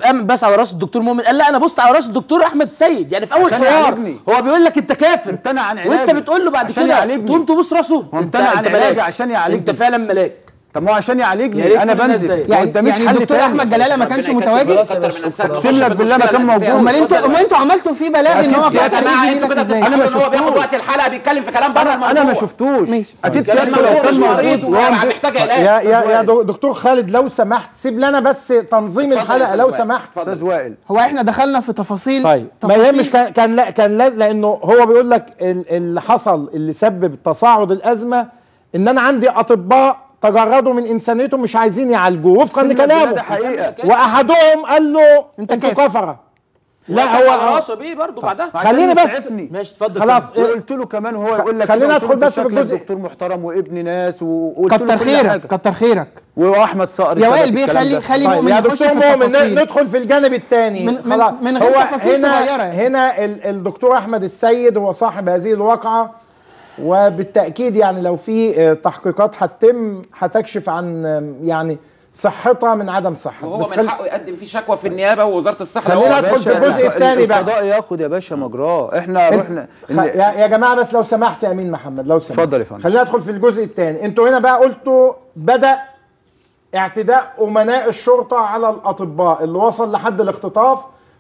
قام بس على راس الدكتور مؤمن قال لا انا بصت على راس الدكتور احمد السيد. يعني في اول حوار هو بيقول لك انت كافر امتنع عن علاجي وانت بتقول له بعد كده تقوم تبص راسه امتنع عن علاجي عشان يعالجني. انت فعلا ملاك. طب ما هو عشان يعالجني انا بنزل ما قداميش حل تاني. يعني الدكتور احمد جلاله ما كانش متواجد اقسم لك بالله ما كان موجود. امال انتوا امال انتوا عملتوا فيه بلاغ ان هو بس انا ما شفتوش. هو وقت الحلقه بيتكلم في كلام بره الموضوع انا ما شفتوش اكيد سيادته لو كان موجود محتاج علاج. يا يا دكتور خالد لو سمحت سيب لنا بس تنظيم الحلقه لو سمحت. استاذ وائل هو احنا دخلنا في تفاصيل طيب ما يهمش كان كان لانه هو بيقول لك اللي حصل اللي سبب تصاعد الازمه ان انا عندي اطباء تجردوا من انسانيتهم مش عايزين يعالجوه وفقا لكلامه واحدهم قال له انتوا كفره. لا هو راسه بيه برضه بعدها خليني بس ماشي اتفضل خلاص قلت له كمان وهو يقول لك خلينا ندخل بس في الجزء دكتور محترم وابن ناس وقلت له كتر خيرك كتر خيرك واحمد صقر يا وائل بيه خلي خلي مؤمن يا دكتور مؤمن ندخل في الجانب الثاني خلاص. هو هنا هنا الدكتور احمد السيد هو صاحب هذه الواقعه وبالتأكيد يعني لو في تحقيقات هتتم هتكشف عن يعني صحتها من عدم صحتها. وهو من حقه يقدم فيه شكوى في النيابه ووزاره الصحه. خلينا ندخل في الجزء الثاني بقى. القضاء ياخد يا باشا مجراه احنا رحنا خ... يا جماعه بس لو سمحت يا امين محمد لو سمحت اتفضل يا فندم. خلينا ندخل في الجزء الثاني. انتوا هنا بقى قلتوا بدأ اعتداء امناء الشرطه على الاطباء اللي وصل لحد الاختطاف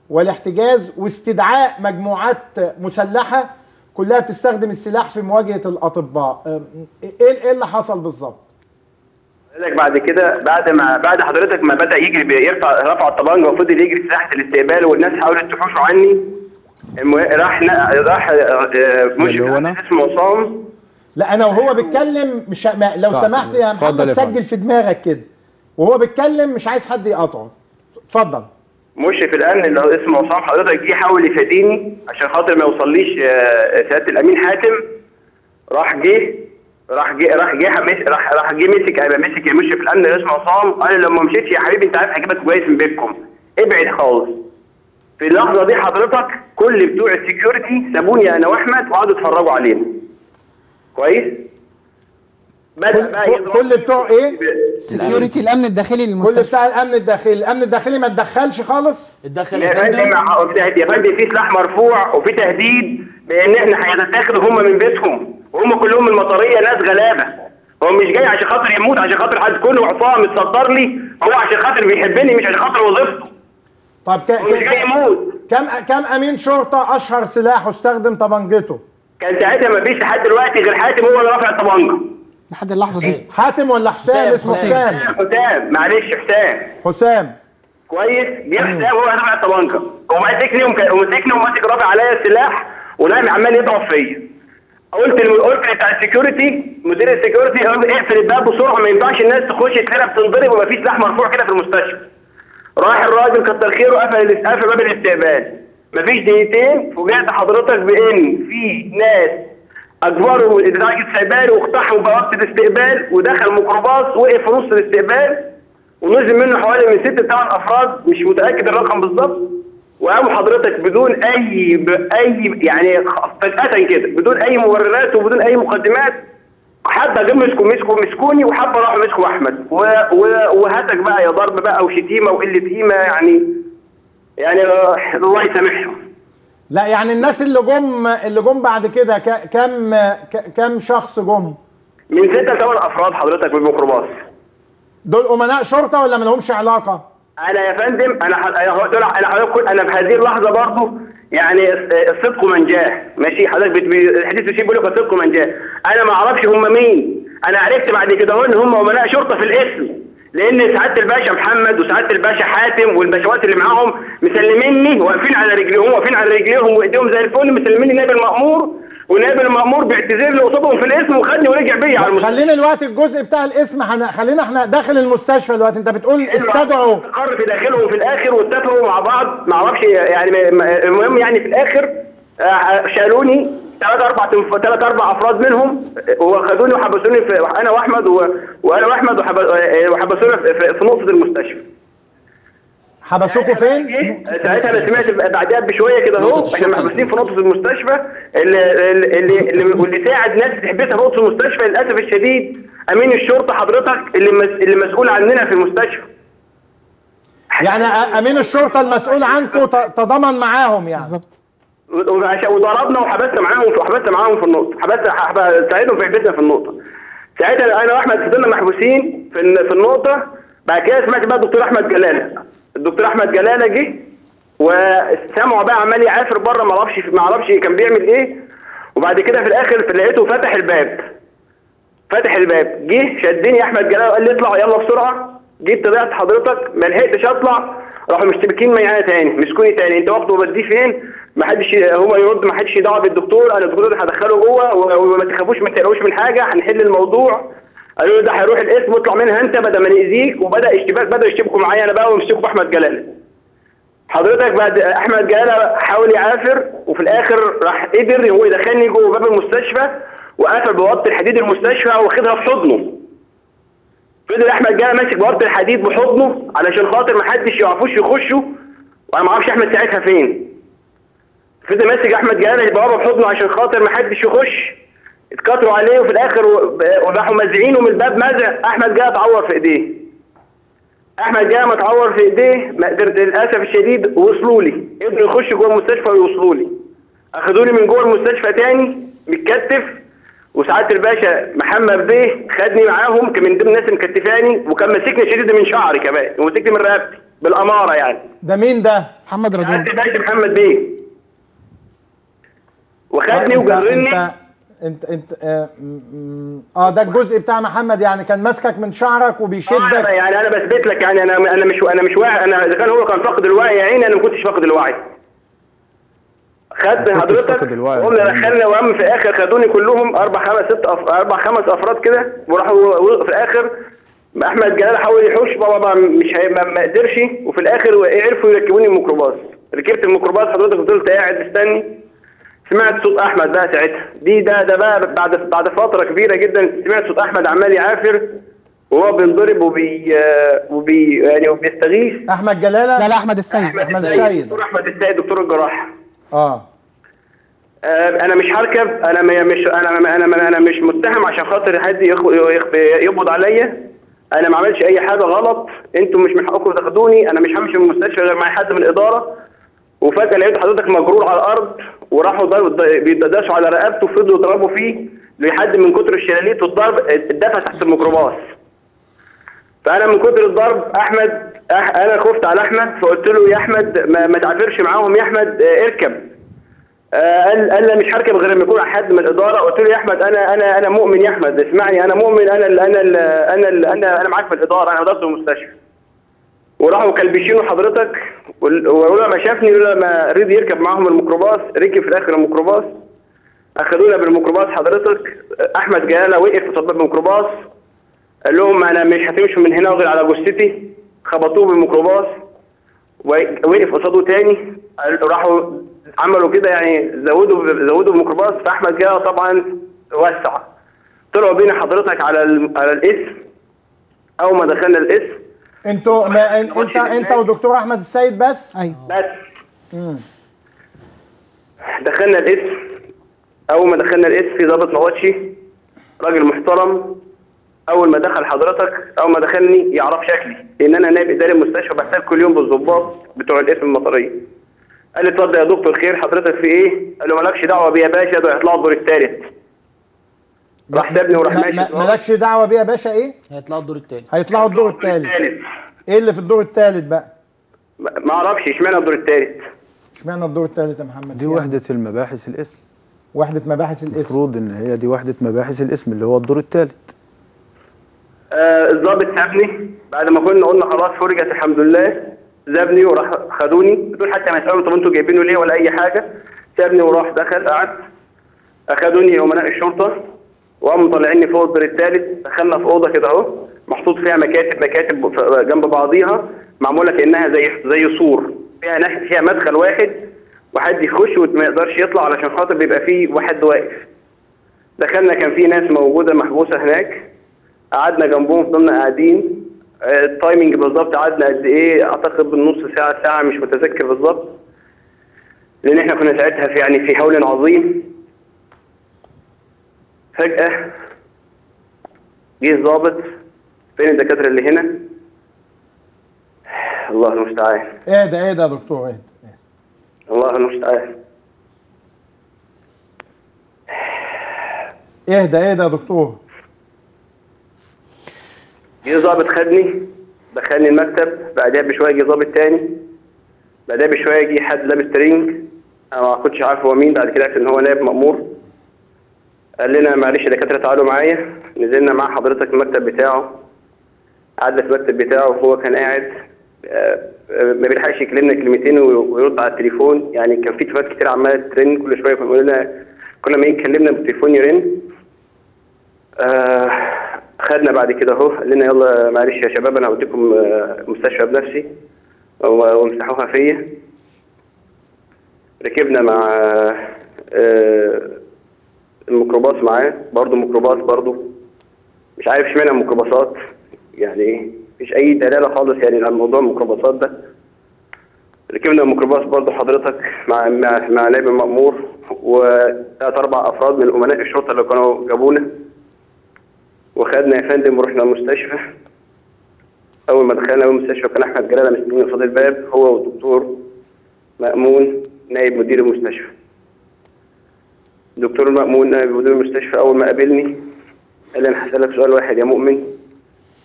والاحتجاز واستدعاء مجموعات مسلحه كلها بتستخدم السلاح في مواجهه الاطباء. ايه ايه اللي حصل بالظبط؟ لك بعد كده بعد ما بعد حضرتك ما بدا يجري يرفع رفع الطبانجه وفضل يجري في ساحه الاستقبال والناس حاولت تحوشه عني. راح راح مش اسمه عصام. لا انا وهو بيتكلم مش لو سمحت يا محمد سجل في دماغك كده وهو بيتكلم مش عايز حد يقاطعه. اتفضل. مشرف الامن اللي هو اسمه عصام حضرتك جه حاول يفاديني عشان خاطر ما يوصليش سياده الامين حاتم. راح جه راح جه راح جه راح راح جه مسك هيبقى مسك يمشي في الامن اسمه عصام، قال لو ما مشيتش يا حبيبي انت عارف هجيبك كويس من بيتكم، ابعد خالص. في اللحظه دي حضرتك كل بتوع السكيورتي سابوني انا واحمد وقعدوا يتفرجوا علينا. كويس؟ بس كل, كل بتوع ايه؟ سكيورتي الامن الداخلي للمستشفى، كل بتاع الامن الداخلي، الامن الداخلي ما اتدخلش خالص؟ اتدخل يا فندم يا فندم، في سلاح مرفوع وفي تهديد بان احنا هنتاخدوا هم من بيتهم، وهم كلهم من المطريه ناس غلابه، هو مش جاي عشان خاطر يموت، عشان خاطر حد كله وعصام اتصدر لي، هو عشان خاطر بيحبني مش عشان خاطر وظيفته. طب ك... هو مش جاي يموت. كم كم امين شرطه اشهر سلاحه استخدم طبنجته؟ كان ساعتها ما فيش لحد دلوقتي غير حاتم هو اللي رافع الطبنجه. لحد اللحظه دي حاتم ولا حسام؟ اسمه حسام. حسام، معلش حسام. حسام كويس؟ دي حسام هو اللي رافع الطبنجه، وماسكني وماسكني وماسك رافع عليا السلاح ونايم عمال يضرب فيا. قلت قلت بتاع السكيورتي، مدير السكيورتي اقفل الباب بسرعه ما ينفعش الناس تخش تلاقيها بتنضرب ومفيش سلاح مرفوع كده في المستشفى. راح الراجل كتر خيره قفل قفل باب الاستقبال. مفيش دقيقتين فوجئت حضرتك بان في ناس اجبروا دفاع الاستقبال واقتحموا بوابه الاستقبال ودخل ميكروباص وقف في نص الاستقبال ونزل منه حوالي من ست لثمان افراد مش متاكد الرقم بالظبط. وقاموا حضرتك بدون اي ب... اي يعني فجأة كده بدون اي مبررات وبدون اي مقدمات حتى جم مسكوا مسكوا مسكوني وحبوا راحوا مسكوا احمد و... و... وهتك بقى يا ضرب بقى وشتيمه وقله قيمه يعني يعني الله يسامحهم. لا يعني الناس اللي جم اللي جم بعد كده ك... كم ك... كم شخص جم؟ من ستة لثمان افراد حضرتك بالميكروباص. دول امناء شرطه ولا ما لهمش علاقه؟ أنا يا فندم أنا هقول أنا حضرتك أنا في هذه اللحظة برضه يعني الصدق منجاه، ماشي حضرتك الحديث بيشيل بيقول لك الصدق منجاه، أنا ما أعرفش هم مين، أنا عرفت بعد كده هن هم أمناء شرطة في الاسم، لأن سعادة الباشا محمد وسعادة الباشا حاتم والباشوات اللي معاهم مسلميني واقفين على رجليهم واقفين على رجليهم وإيديهم زي الفل مسلميني نائب المأمور، ونائب المأمور بيعتذر لي قصادهم في الاسم وخدني ورجع بيا على المستشفى. خلينا الوقت الجزء بتاع الاسم حنا... خلينا احنا داخل المستشفى دلوقتي، انت بتقول استدعوا قرر في داخلهم في الاخر واتفقوا مع بعض ما اعرفش يعني المهم يعني في الاخر شالوني ثلاث اربع ثلاث اربع افراد منهم وخدوني وحبسوني في انا واحمد و... وانا واحمد وحبسونا في... في نقطه المستشفى. حبسوكوا فين؟ ساعتها انا سمعت بعدها بشويه كده اهو احنا محبوسين في نقطه المستشفى اللي اللي اللي ساعد ناس تحبسها في نقطه المستشفى للاسف الشديد امين الشرطه حضرتك اللي اللي مسؤول عننا في المستشفى. يعني امين الشرطه المسؤول عنكم تضامن معاهم يعني؟ بالظبط. وضربنا وحبسنا معاهم وحبسنا معاهم في النقطه، حبسنا ساعدهم في حبسنا في النقطه. ساعتها انا واحمد فضلنا محبوسين في في النقطه، بعد كده سمعت بقى الدكتور احمد جلاله الدكتور احمد جلاله جه وسامعه بقى عمال يعافر بره ما اعرفش ما اعرفش كان بيعمل ايه، وبعد كده في الاخر لقيته فتح الباب فتح الباب جه شدني احمد جلاله وقال لي اطلع يلا بسرعه. جيت طلعت حضرتك ما لحقتش اطلع، راحوا مشتبكين معايا تاني مسكوني تاني، انت واخده وبديه فين؟ ما حدش هو يرد ما حدش يدعي بالدكتور، انا الدكتور ده هدخله جوه وما تخافوش ما تقلقوش من حاجه هنحل الموضوع. قالوا له ده هيروح القسم واطلع منها انت بدل ما نأذيك، وبدا اشتباك بداوا يشتبكوا معايا انا بقى ويمسكوا باحمد جلاله. حضرتك بعد احمد جلاله حاول يعافر وفي الاخر راح قدر هو يدخلني جوه باب المستشفى وقفل بوابه الحديد المستشفى واخدها في حضنه. فضل احمد جلاله ماسك بوابه الحديد بحضنه علشان خاطر ما حدش يعرفوش يخشوا، وانا ما اعرفش احمد ساعتها فين. فضل ماسك احمد جلاله البوابه بحضنه عشان خاطر ما حدش يخش، اتكتروا عليه وفي الاخر وراحوا مازعينه من الباب مزع. احمد جاء اتعور في ايديه احمد جاء متعور في ايديه ما قدرت للاسف الشديد. وصلوا لي قدروا يخشوا جوه المستشفى ويوصلوا لي، اخذوني من جوه المستشفى تاني متكتف، وسعاده الباشا محمد بيه خدني معاهم كان من ضمن الناس مكتفاني وكان ماسكني شديد من شعري كمان ومسكني من رقبتي بالاماره يعني. ده مين ده؟ محمد رضوان. سعاده الباشا محمد بيه وخدني وجرني. انت انت اه ده الجزء بتاع محمد يعني كان ماسكك من شعرك وبيشدك. آه يعني انا بثبت لك يعني انا انا مش انا مش واعي، انا اذا كان هو كان فاقد الوعي يا عيني انا ما كنتش فاقد الوعي. خدت حضرتك هم دخلنا وهم في الاخر خدوني كلهم اربع خمس ست أف... اربع خمس افراد كده، وراحوا في الاخر احمد جلال حاول يحوش بابا مش هي... ما قدرش، وفي الاخر عرفوا يركبوني الميكروباص. ركبت الميكروباص حضرتك فضلت قاعد استني سمعت صوت احمد بقى ساعتها، دي ده ده بقى بعد بعد فتره كبيره جدا سمعت صوت احمد عمال يعافر وهو بينضرب وبي وبي يعني وبيستغيث. احمد جلاله؟ لا لا احمد السيد. احمد, أحمد السيد. السيد دكتور احمد السيد دكتور الجراحه. اه انا مش هركب، انا مش انا انا انا مش متهم عشان خاطر حد يقبض عليا، انا ما عملتش اي حاجه غلط، انتوا مش من حقكم تاخدوني، انا مش همشي من المستشفى غير معايا حد من الاداره. وفجاه لقيت حضرتك مجرور على الارض وراحوا بيداسوا على رقبته وفضلوا يضربوا فيه لحد من كتر الشلاليت والضرب اتدفع تحت الميكروباص. فانا من كتر الضرب احمد أح... انا خفت على احمد فقلت له يا احمد ما, ما تعافرش معاهم يا احمد اركب. آه قال قال لي مش هركب غير لما يكون حد من الاداره. قلت له يا احمد انا انا انا مؤمن يا احمد اسمعني، انا مؤمن، انا ال انا ال انا ال انا انا معاك في الاداره، انا اداره المستشفى. وراحوا كلبشينه حضرتك، ولولا ما شافني ولا ما رضي يركب معاهم الميكروباص، ركب في الاخر الميكروباص، اخدونا بالميكروباص حضرتك. احمد جلاله وقف قصاد باب الميكروباص قال لهم انا مش هتمشوا من هنا غير على جثتي، خبطوه بالميكروباص ووقف قصاده تاني، راحوا عملوا كده يعني زودوا زودوا الميكروباص. فاحمد جلاله طبعا وسع، طلعوا بينا حضرتك على ال... على القسم. اول ما دخلنا القسم انتوا ما انت انت, انت ودكتور احمد السيد بس؟ ايوه بس. امم دخلنا القسم، اول ما دخلنا القسم في ضابط نواتشي راجل محترم، اول ما دخل حضرتك اول ما دخلني يعرف شكلي لان انا نائب اداري المستشفى بحتفل كل يوم بالظباط بتوع القسم المطريه. قال لي اتفضل يا دكتور خير حضرتك في ايه؟ قال له مالكش دعوه بيا يا باشا ده هيطلعوا الدور الثالث. راح سابني وراح ماشي. مالكش دعوه بيا يا باشا ايه؟ هيطلعوا الدور الثالث. هيطلعوا الدور الثالث. ايه اللي في الدور الثالث بقى؟ ما اعرفش اشمعنى الدور الثالث. اشمعنى الدور الثالث يا محمد؟ دي يعني وحده المباحث الاسم. وحده مباحث الاسم. المفروض ان هي دي وحده مباحث الاسم اللي هو الدور الثالث. آه الظابط سابني بعد ما كنا قلنا خلاص فرجت الحمد لله، سابني وراح خدوني بدون حتى ما يسالوا طب انتوا جايبينه ليه ولا اي حاجه، سابني وراح دخل قعد اخدوني امناء الشرطه وقاموا مطلعيني فوق الدور الثالث. دخلنا في اوضه كده اهو محطوط فيها مكاتب مكاتب جنب بعضيها معموله كانها زي زي سور فيها ناحيه فيها مدخل واحد وحد يخش وما يقدرش يطلع علشان خاطر بيبقى فيه واحد واقف. دخلنا كان في ناس موجوده محبوسه هناك، قعدنا جنبهم فضلنا قاعدين. التايمنج بالظبط قعدنا قد ايه؟ اعتقد بالنص ساعه ساعه مش متذكر بالظبط لان احنا كنا ساعتها في يعني في هول عظيم. فجأة جه الظابط فين الدكاترة اللي هنا؟ الله المستعان. ايه ده ايه ده يا دكتور ايه ده؟ الله المستعان. ايه ده ايه ده يا دكتور؟ جه ظابط خدني دخلني المكتب، بعدها بشوية جه ظابط تاني، بعدها بشوية جه حد لابس ترنج انا ما كنتش عارف هو مين، بعد كده عرفت ان هو نائب مأمور. قال لنا معلش يا دكاتره تعالوا معايا، نزلنا مع حضرتك المكتب بتاعه، قعدنا في المكتب بتاعه وهو كان قاعد ما بيلحقش يكلمنا كلمتين ويرد على التليفون، يعني كان في تليفونات كتير عماله ترن كل شويه كنا بنقول لنا كل ما يجي يكلمنا بالتليفون يرن. آه خدنا بعد كده اهو قال لنا يلا معلش يا شباب انا هوديكم مستشفى بنفسي وامسحوها فيا. ركبنا مع آه الميكروباص معاه برضه ميكروباص برضه مش عارف اشمعنى الميكروباصات يعني مفيش اي دلاله خالص يعني على موضوع الميكروباصات ده. ركبنا الميكروباص برضه حضرتك مع مع, مع نائب المأمور وثلاث اربع افراد من امناء الشرطه اللي كانوا جابونا، وخدنا يا فندم ورحنا المستشفى. اول ما دخلنا المستشفى كان احمد جلاله مستنينا قصاد الباب هو والدكتور مأمون نائب مدير المستشفى. دكتور مأمون مدير المستشفى أول ما قابلني قال لي أنا هسألك سؤال واحد يا مؤمن،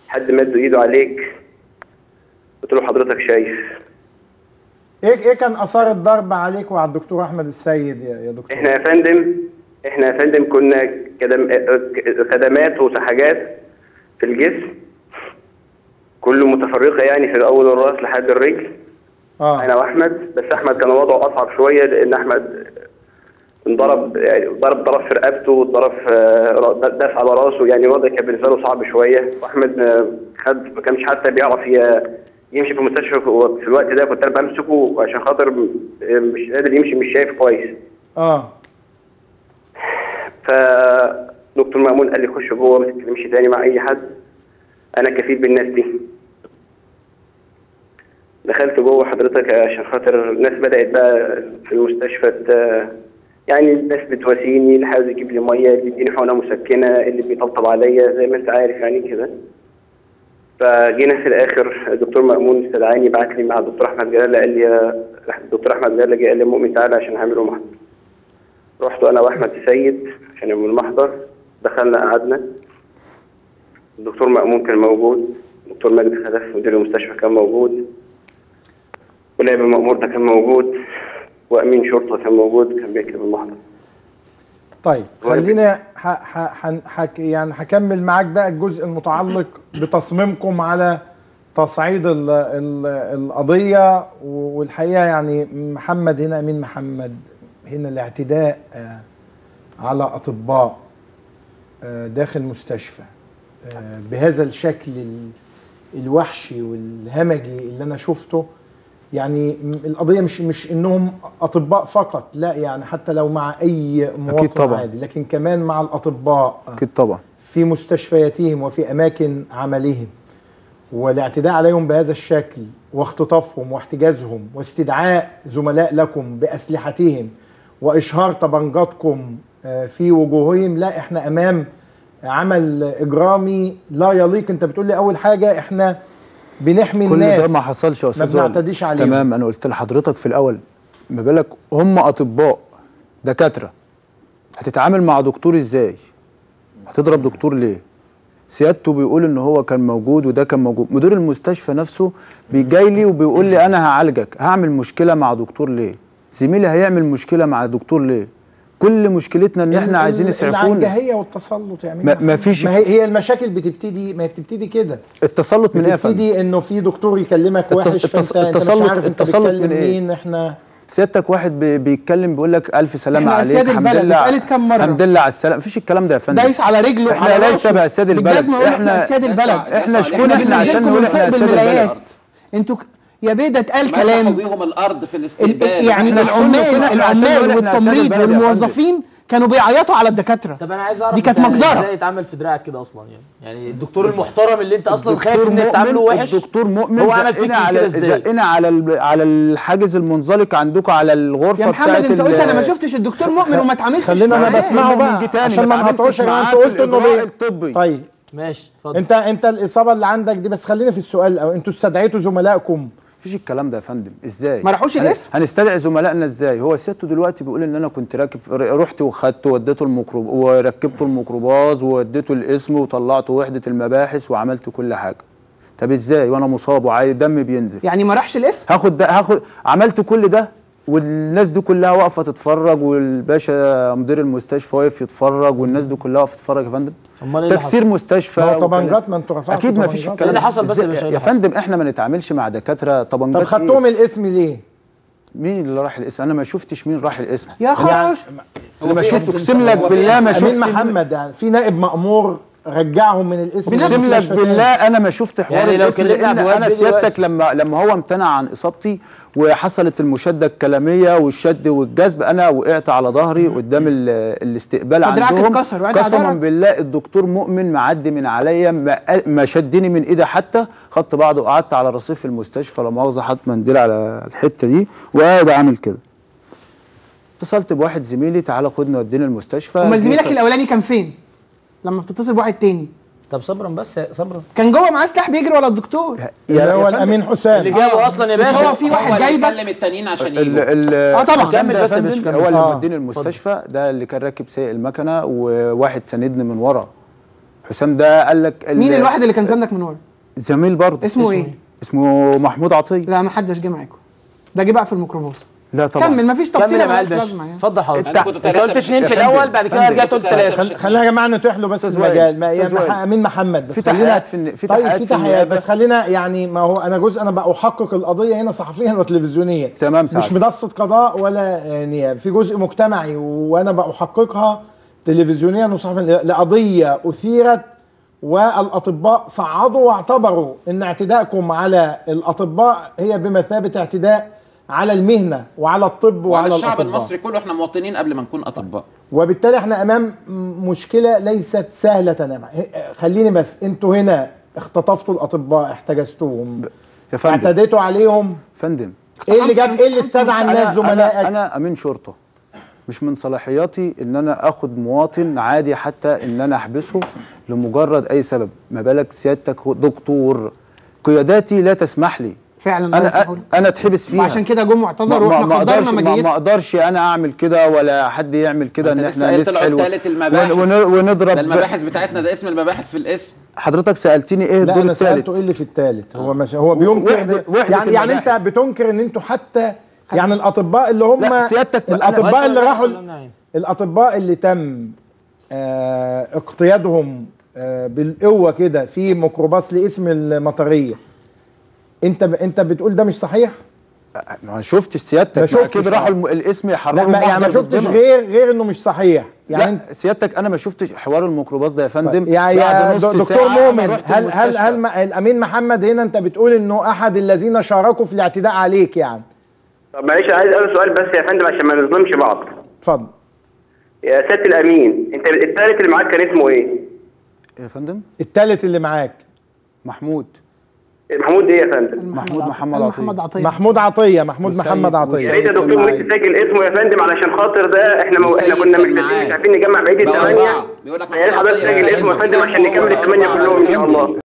حد مد إيده عليك؟ قلت له حضرتك شايف. إيه إيه كان آثار الضرب عليك وعلى الدكتور أحمد السيد يا يا دكتور؟ إحنا يا فندم إحنا يا فندم كنا خدمات وسحاجات في الجسم كله متفرقة يعني في أول الرأس لحد الرجل. آه. أنا وأحمد، بس أحمد كان وضعه أصعب شوية لأن أحمد انضرب يعني ضرب ضرب في رقبته وضرب داس على راسه يعني الوضع كان بالنسبه له صعب شويه. واحمد خد ما كانش حتى بيعرف يمشي في المستشفى في الوقت ده، كنت انا بمسكه عشان خاطر مش قادر يمشي مش شايف كويس. اه فدكتور مأمون قال لي خش جوه ما تتكلمش تاني مع اي حد، انا كفيل بالناس دي. دخلت جوه حضرتك عشان خاطر الناس بدات بقى في المستشفى يعني الناس بتواسيني، اللي عايز يجيب لي ميه، اللي بيديني حقنه مسكنه، اللي بيطبطب عليا زي ما انت عارف يعني كده. فجينا في الاخر الدكتور مأمون استدعاني، بعت لي مع الدكتور احمد جلالة، قال لي الدكتور احمد جلالة جه قال لي مؤمن تعالى عشان هعمله محضر. رحت انا واحمد السيد عشان نعمل المحضر، دخلنا قعدنا، الدكتور مأمون كان موجود، الدكتور مجدي خلف مدير المستشفى كان موجود، ونائب المأمور ده كان موجود، وأمين شرطة كان موجود كان بيكتب المحضر. طيب خلينا ح ح ح يعني هكمل معاك بقى الجزء المتعلق بتصميمكم على تصعيد ال ال القضية. والحقيقة يعني محمد هنا، أمين محمد هنا، الاعتداء على أطباء داخل مستشفى بهذا الشكل الوحشي والهمجي اللي أنا شفته، يعني القضية مش مش انهم اطباء فقط، لا يعني حتى لو مع اي مواطن عادي، لكن كمان مع الاطباء اكيد طبعا في مستشفياتهم وفي اماكن عملهم، والاعتداء عليهم بهذا الشكل واختطافهم واحتجازهم واستدعاء زملاء لكم باسلحتهم واشهار طبنجاتكم في وجوههم. لا احنا امام عمل اجرامي لا يليق. انت بتقول لي اول حاجة احنا بنحمي الناس، كل ده ما حصلش يا استاذ، ما بنعتديش عليهم. تمام، انا قلت لحضرتك في الاول، ما بالك هم اطباء دكاتره، هتتعامل مع دكتور ازاي؟ هتضرب دكتور ليه؟ سيادته بيقول ان هو كان موجود وده كان موجود، مدير المستشفى نفسه بيجي لي وبيقول لي انا هعالجك، هعمل مشكله مع دكتور ليه؟ زميلي هيعمل مشكله مع دكتور ليه؟ كل مشكلتنا ان احنا عايزين يسعفونا. العنجهيه والتسلط يعني ما, ما فيش ما هي, هي المشاكل بتبتدي، ما هي بتبتدي كده. التسلط من ايه؟ بتبتدي انه في دكتور يكلمك وحش، فانت انت مش عارف انت بتتكلم مين. احنا سيادتك واحد بيتكلم بيقول لك الف سلامه عليك، الحمد لله، اتقالت كام مره الحمد لله على السلامه، مفيش الكلام ده يا فندم، دايس على رجله. احنا ليس باسياد البلد، احنا اسياد البلد، احنا شكون احنا عشان نقول احنا اسياد البلد؟ انتوا يا بيه ده اتقال كلام، مسحوا بيهم الارض في الاستقبال، يعني العمال العمال والتمريض والموظفين كانوا بيعيطوا على الدكاتره. طب انا عايز اعرف دي كانت مجزره ازاي اتعمل في دراعك كده اصلا؟ يعني يعني الدكتور المحترم اللي انت اصلا خايف انك تعامله وحش، الدكتور مؤمن هو عمل فيك كده ازاي؟ زقنا على على الحاجز المنزلق عندكم على الغرفه بتاعت يا محمد. انت قلت انا ما شفتش الدكتور مؤمن وما اتعاملش. خلينا انا بسمعه بقى عشان ما نقطعوش، انت قلت انه بيه. طيب ماشي اتفضل. انت انت الاصابه اللي عندك دي، بس خلينا في السؤال، او انتوا استدعيتوا زملائكم؟ مفيش الكلام ده يا فندم. ازاي ما راحوش الاسم؟ هنستدعي زملائنا ازاي؟ هو سيادته دلوقتي بيقول ان انا كنت راكب، رحت وخدته وديته الميكروب وركبته الميكروباص ووديته الاسم وطلعته وحده المباحث وعملت كل حاجه. طب ازاي وانا مصاب وعايز دم بينزف؟ يعني ما راحش الاسم؟ هاخد ده هاخد عملت كل ده والناس دي كلها واقفه تتفرج، والباشا مدير المستشفى واقف يتفرج، والناس دي كلها واقفه تتفرج يا فندم. امال تكسير مستشفى طبنجات؟ ما انتوا رفعتوا اكيد، ما فيش الكلام ده اللي حصل. بس يا, يا فندم احنا ما نتعاملش مع دكاتره طبنجات. طب خدتهم إيه؟ الاسم ليه؟ مين اللي راح الاسم؟ انا ما شفتش مين راح الاسم يا خرج. انا ما شفتش، اقسم لك بالله ما شفتش. مين محمد يعني في نائب مأمور رجعهم من الاسم؟ اقسم لك بالله انا ما شفت حوار يعني الاسم، لان انا سيادتك لما لما هو امتنع عن اصابتي وحصلت المشاده الكلاميه والشد والجذب، انا وقعت على ظهري قدام الاستقبال عندهم. قسما بالله الدكتور مؤمن معدي من عليا، ما شدني من ايدي حتى، خدت بعضه وقعدت على رصيف المستشفى، لا مؤاخذه، حاطط منديل على الحته دي وقاعد عامل كده. اتصلت بواحد زميلي تعالى خدني وديني المستشفى. امال زميلك الاولاني كان فين؟ لما بتتصل بواحد تاني. طب صبرا بس، صبرا كان جوه معاه سلاح بيجري ورا الدكتور اللي هو الامين حسام اللي جابه اصلا يا باشا. هو في واحد جايبه يكلم التانيين عشان يجوا. اه طبعا كمل بس يا باشا. هو اللي موديني المستشفى ده اللي كان راكب سايق المكنه، وواحد ساندني من ورا. حسام ده قال لك مين الواحد اللي كان ساندك من ورا؟ زميل برضه. اسمه ايه؟ اسمه محمود عطية. لا ما حدش جه معاكم، ده جه بقى في الميكروباص. لا طبعا كمل، مفيش تفصيله مالهاش لازمه يعني. اتفضل حضرتك. انت قلت اثنين في الاول، بعد كده رجعت قلت ثلاثه. خلينا يا جماعه نتيح له بس المجال. ما امين محمد بس في تحيات، في في طيب في تحيات، بس خلينا يعني، ما هو انا جزء انا بقى احقق القضيه هنا صحفيا وتلفزيونيا. تمام سعادة. مش منصه قضاء ولا نيابه، في جزء مجتمعي وانا بقى احققها تلفزيونيا وصحفيا لقضيه اثيرت والاطباء صعدوا واعتبروا ان اعتدائكم على الاطباء هي بمثابه اعتداء على المهنه وعلى الطب وعلى, وعلى الشعب الأطباء. المصري كله احنا مواطنين قبل ما نكون اطباء، وبالتالي احنا امام مشكله ليست سهله تماما. خليني بس، انتوا هنا اختطفتوا الاطباء، احتجزتوهم، اعتديتوا عليهم فندم. ايه اللي جاب، ايه اللي استدعى الناس زملائك؟ انا امين شرطه، مش من صلاحياتي ان انا اخد مواطن عادي حتى ان انا احبسه لمجرد اي سبب، ما بالك سيادتك دكتور. قياداتي لا تسمح لي فعلا، انا انا اتحبس فيها، وعشان كده جم واعتذروا، واحنا قدرنا ما جيت ما اقدرش انا اعمل كده ولا حد يعمل كده، ان احنا نسال ونضرب. ده المباحث بتاعتنا، ده اسم المباحث في الاسم. حضرتك سالتني ايه الدور الثالث؟ لا انا سالته ايه اللي في الثالث. هو مش هو بينكر يعني، يعني انت بتنكر ان انتوا حتى يعني الاطباء اللي هم الاطباء اللي راحوا الاطباء اللي تم آه اقتيادهم آه بالقوه كده في ميكروباص لاسم المطريه، انت ب... انت بتقول ده مش صحيح؟ ما شفتش سيادتك، ما شفتش كده راحوا الاسم يحرروا، يعني ما شفتش غير غير انه مش صحيح يعني. لا سيادتك انا ما شفتش حوار الميكروباص ده يا فندم. طيب. يعني يا دكتور مؤمن، هل هل هل الامين محمد هنا انت بتقول انه احد الذين شاركوا في الاعتداء عليك يعني؟ طب معلش انا عايز اسال سؤال بس يا فندم عشان ما نظلمش بعض. اتفضل يا سياده الامين. انت الثالث اللي معاك كان اسمه ايه يا فندم؟ الثالث اللي معاك محمود. محمود ايه يا فندم؟ محمود محمد عطية. محمد عطية. محمود عطية. محمود محمد عطية. يا ريت يا دكتور ممكن تسجل اسمه يا فندم علشان خاطر ده احنا مو... احنا كنا محتاجين، مش عارفين نجمع بقيه الثمانيه. يا ريت حضرتك تسجل اسمه يا فندم عشان نكمل الثمانيه كلهم ان شاء الله.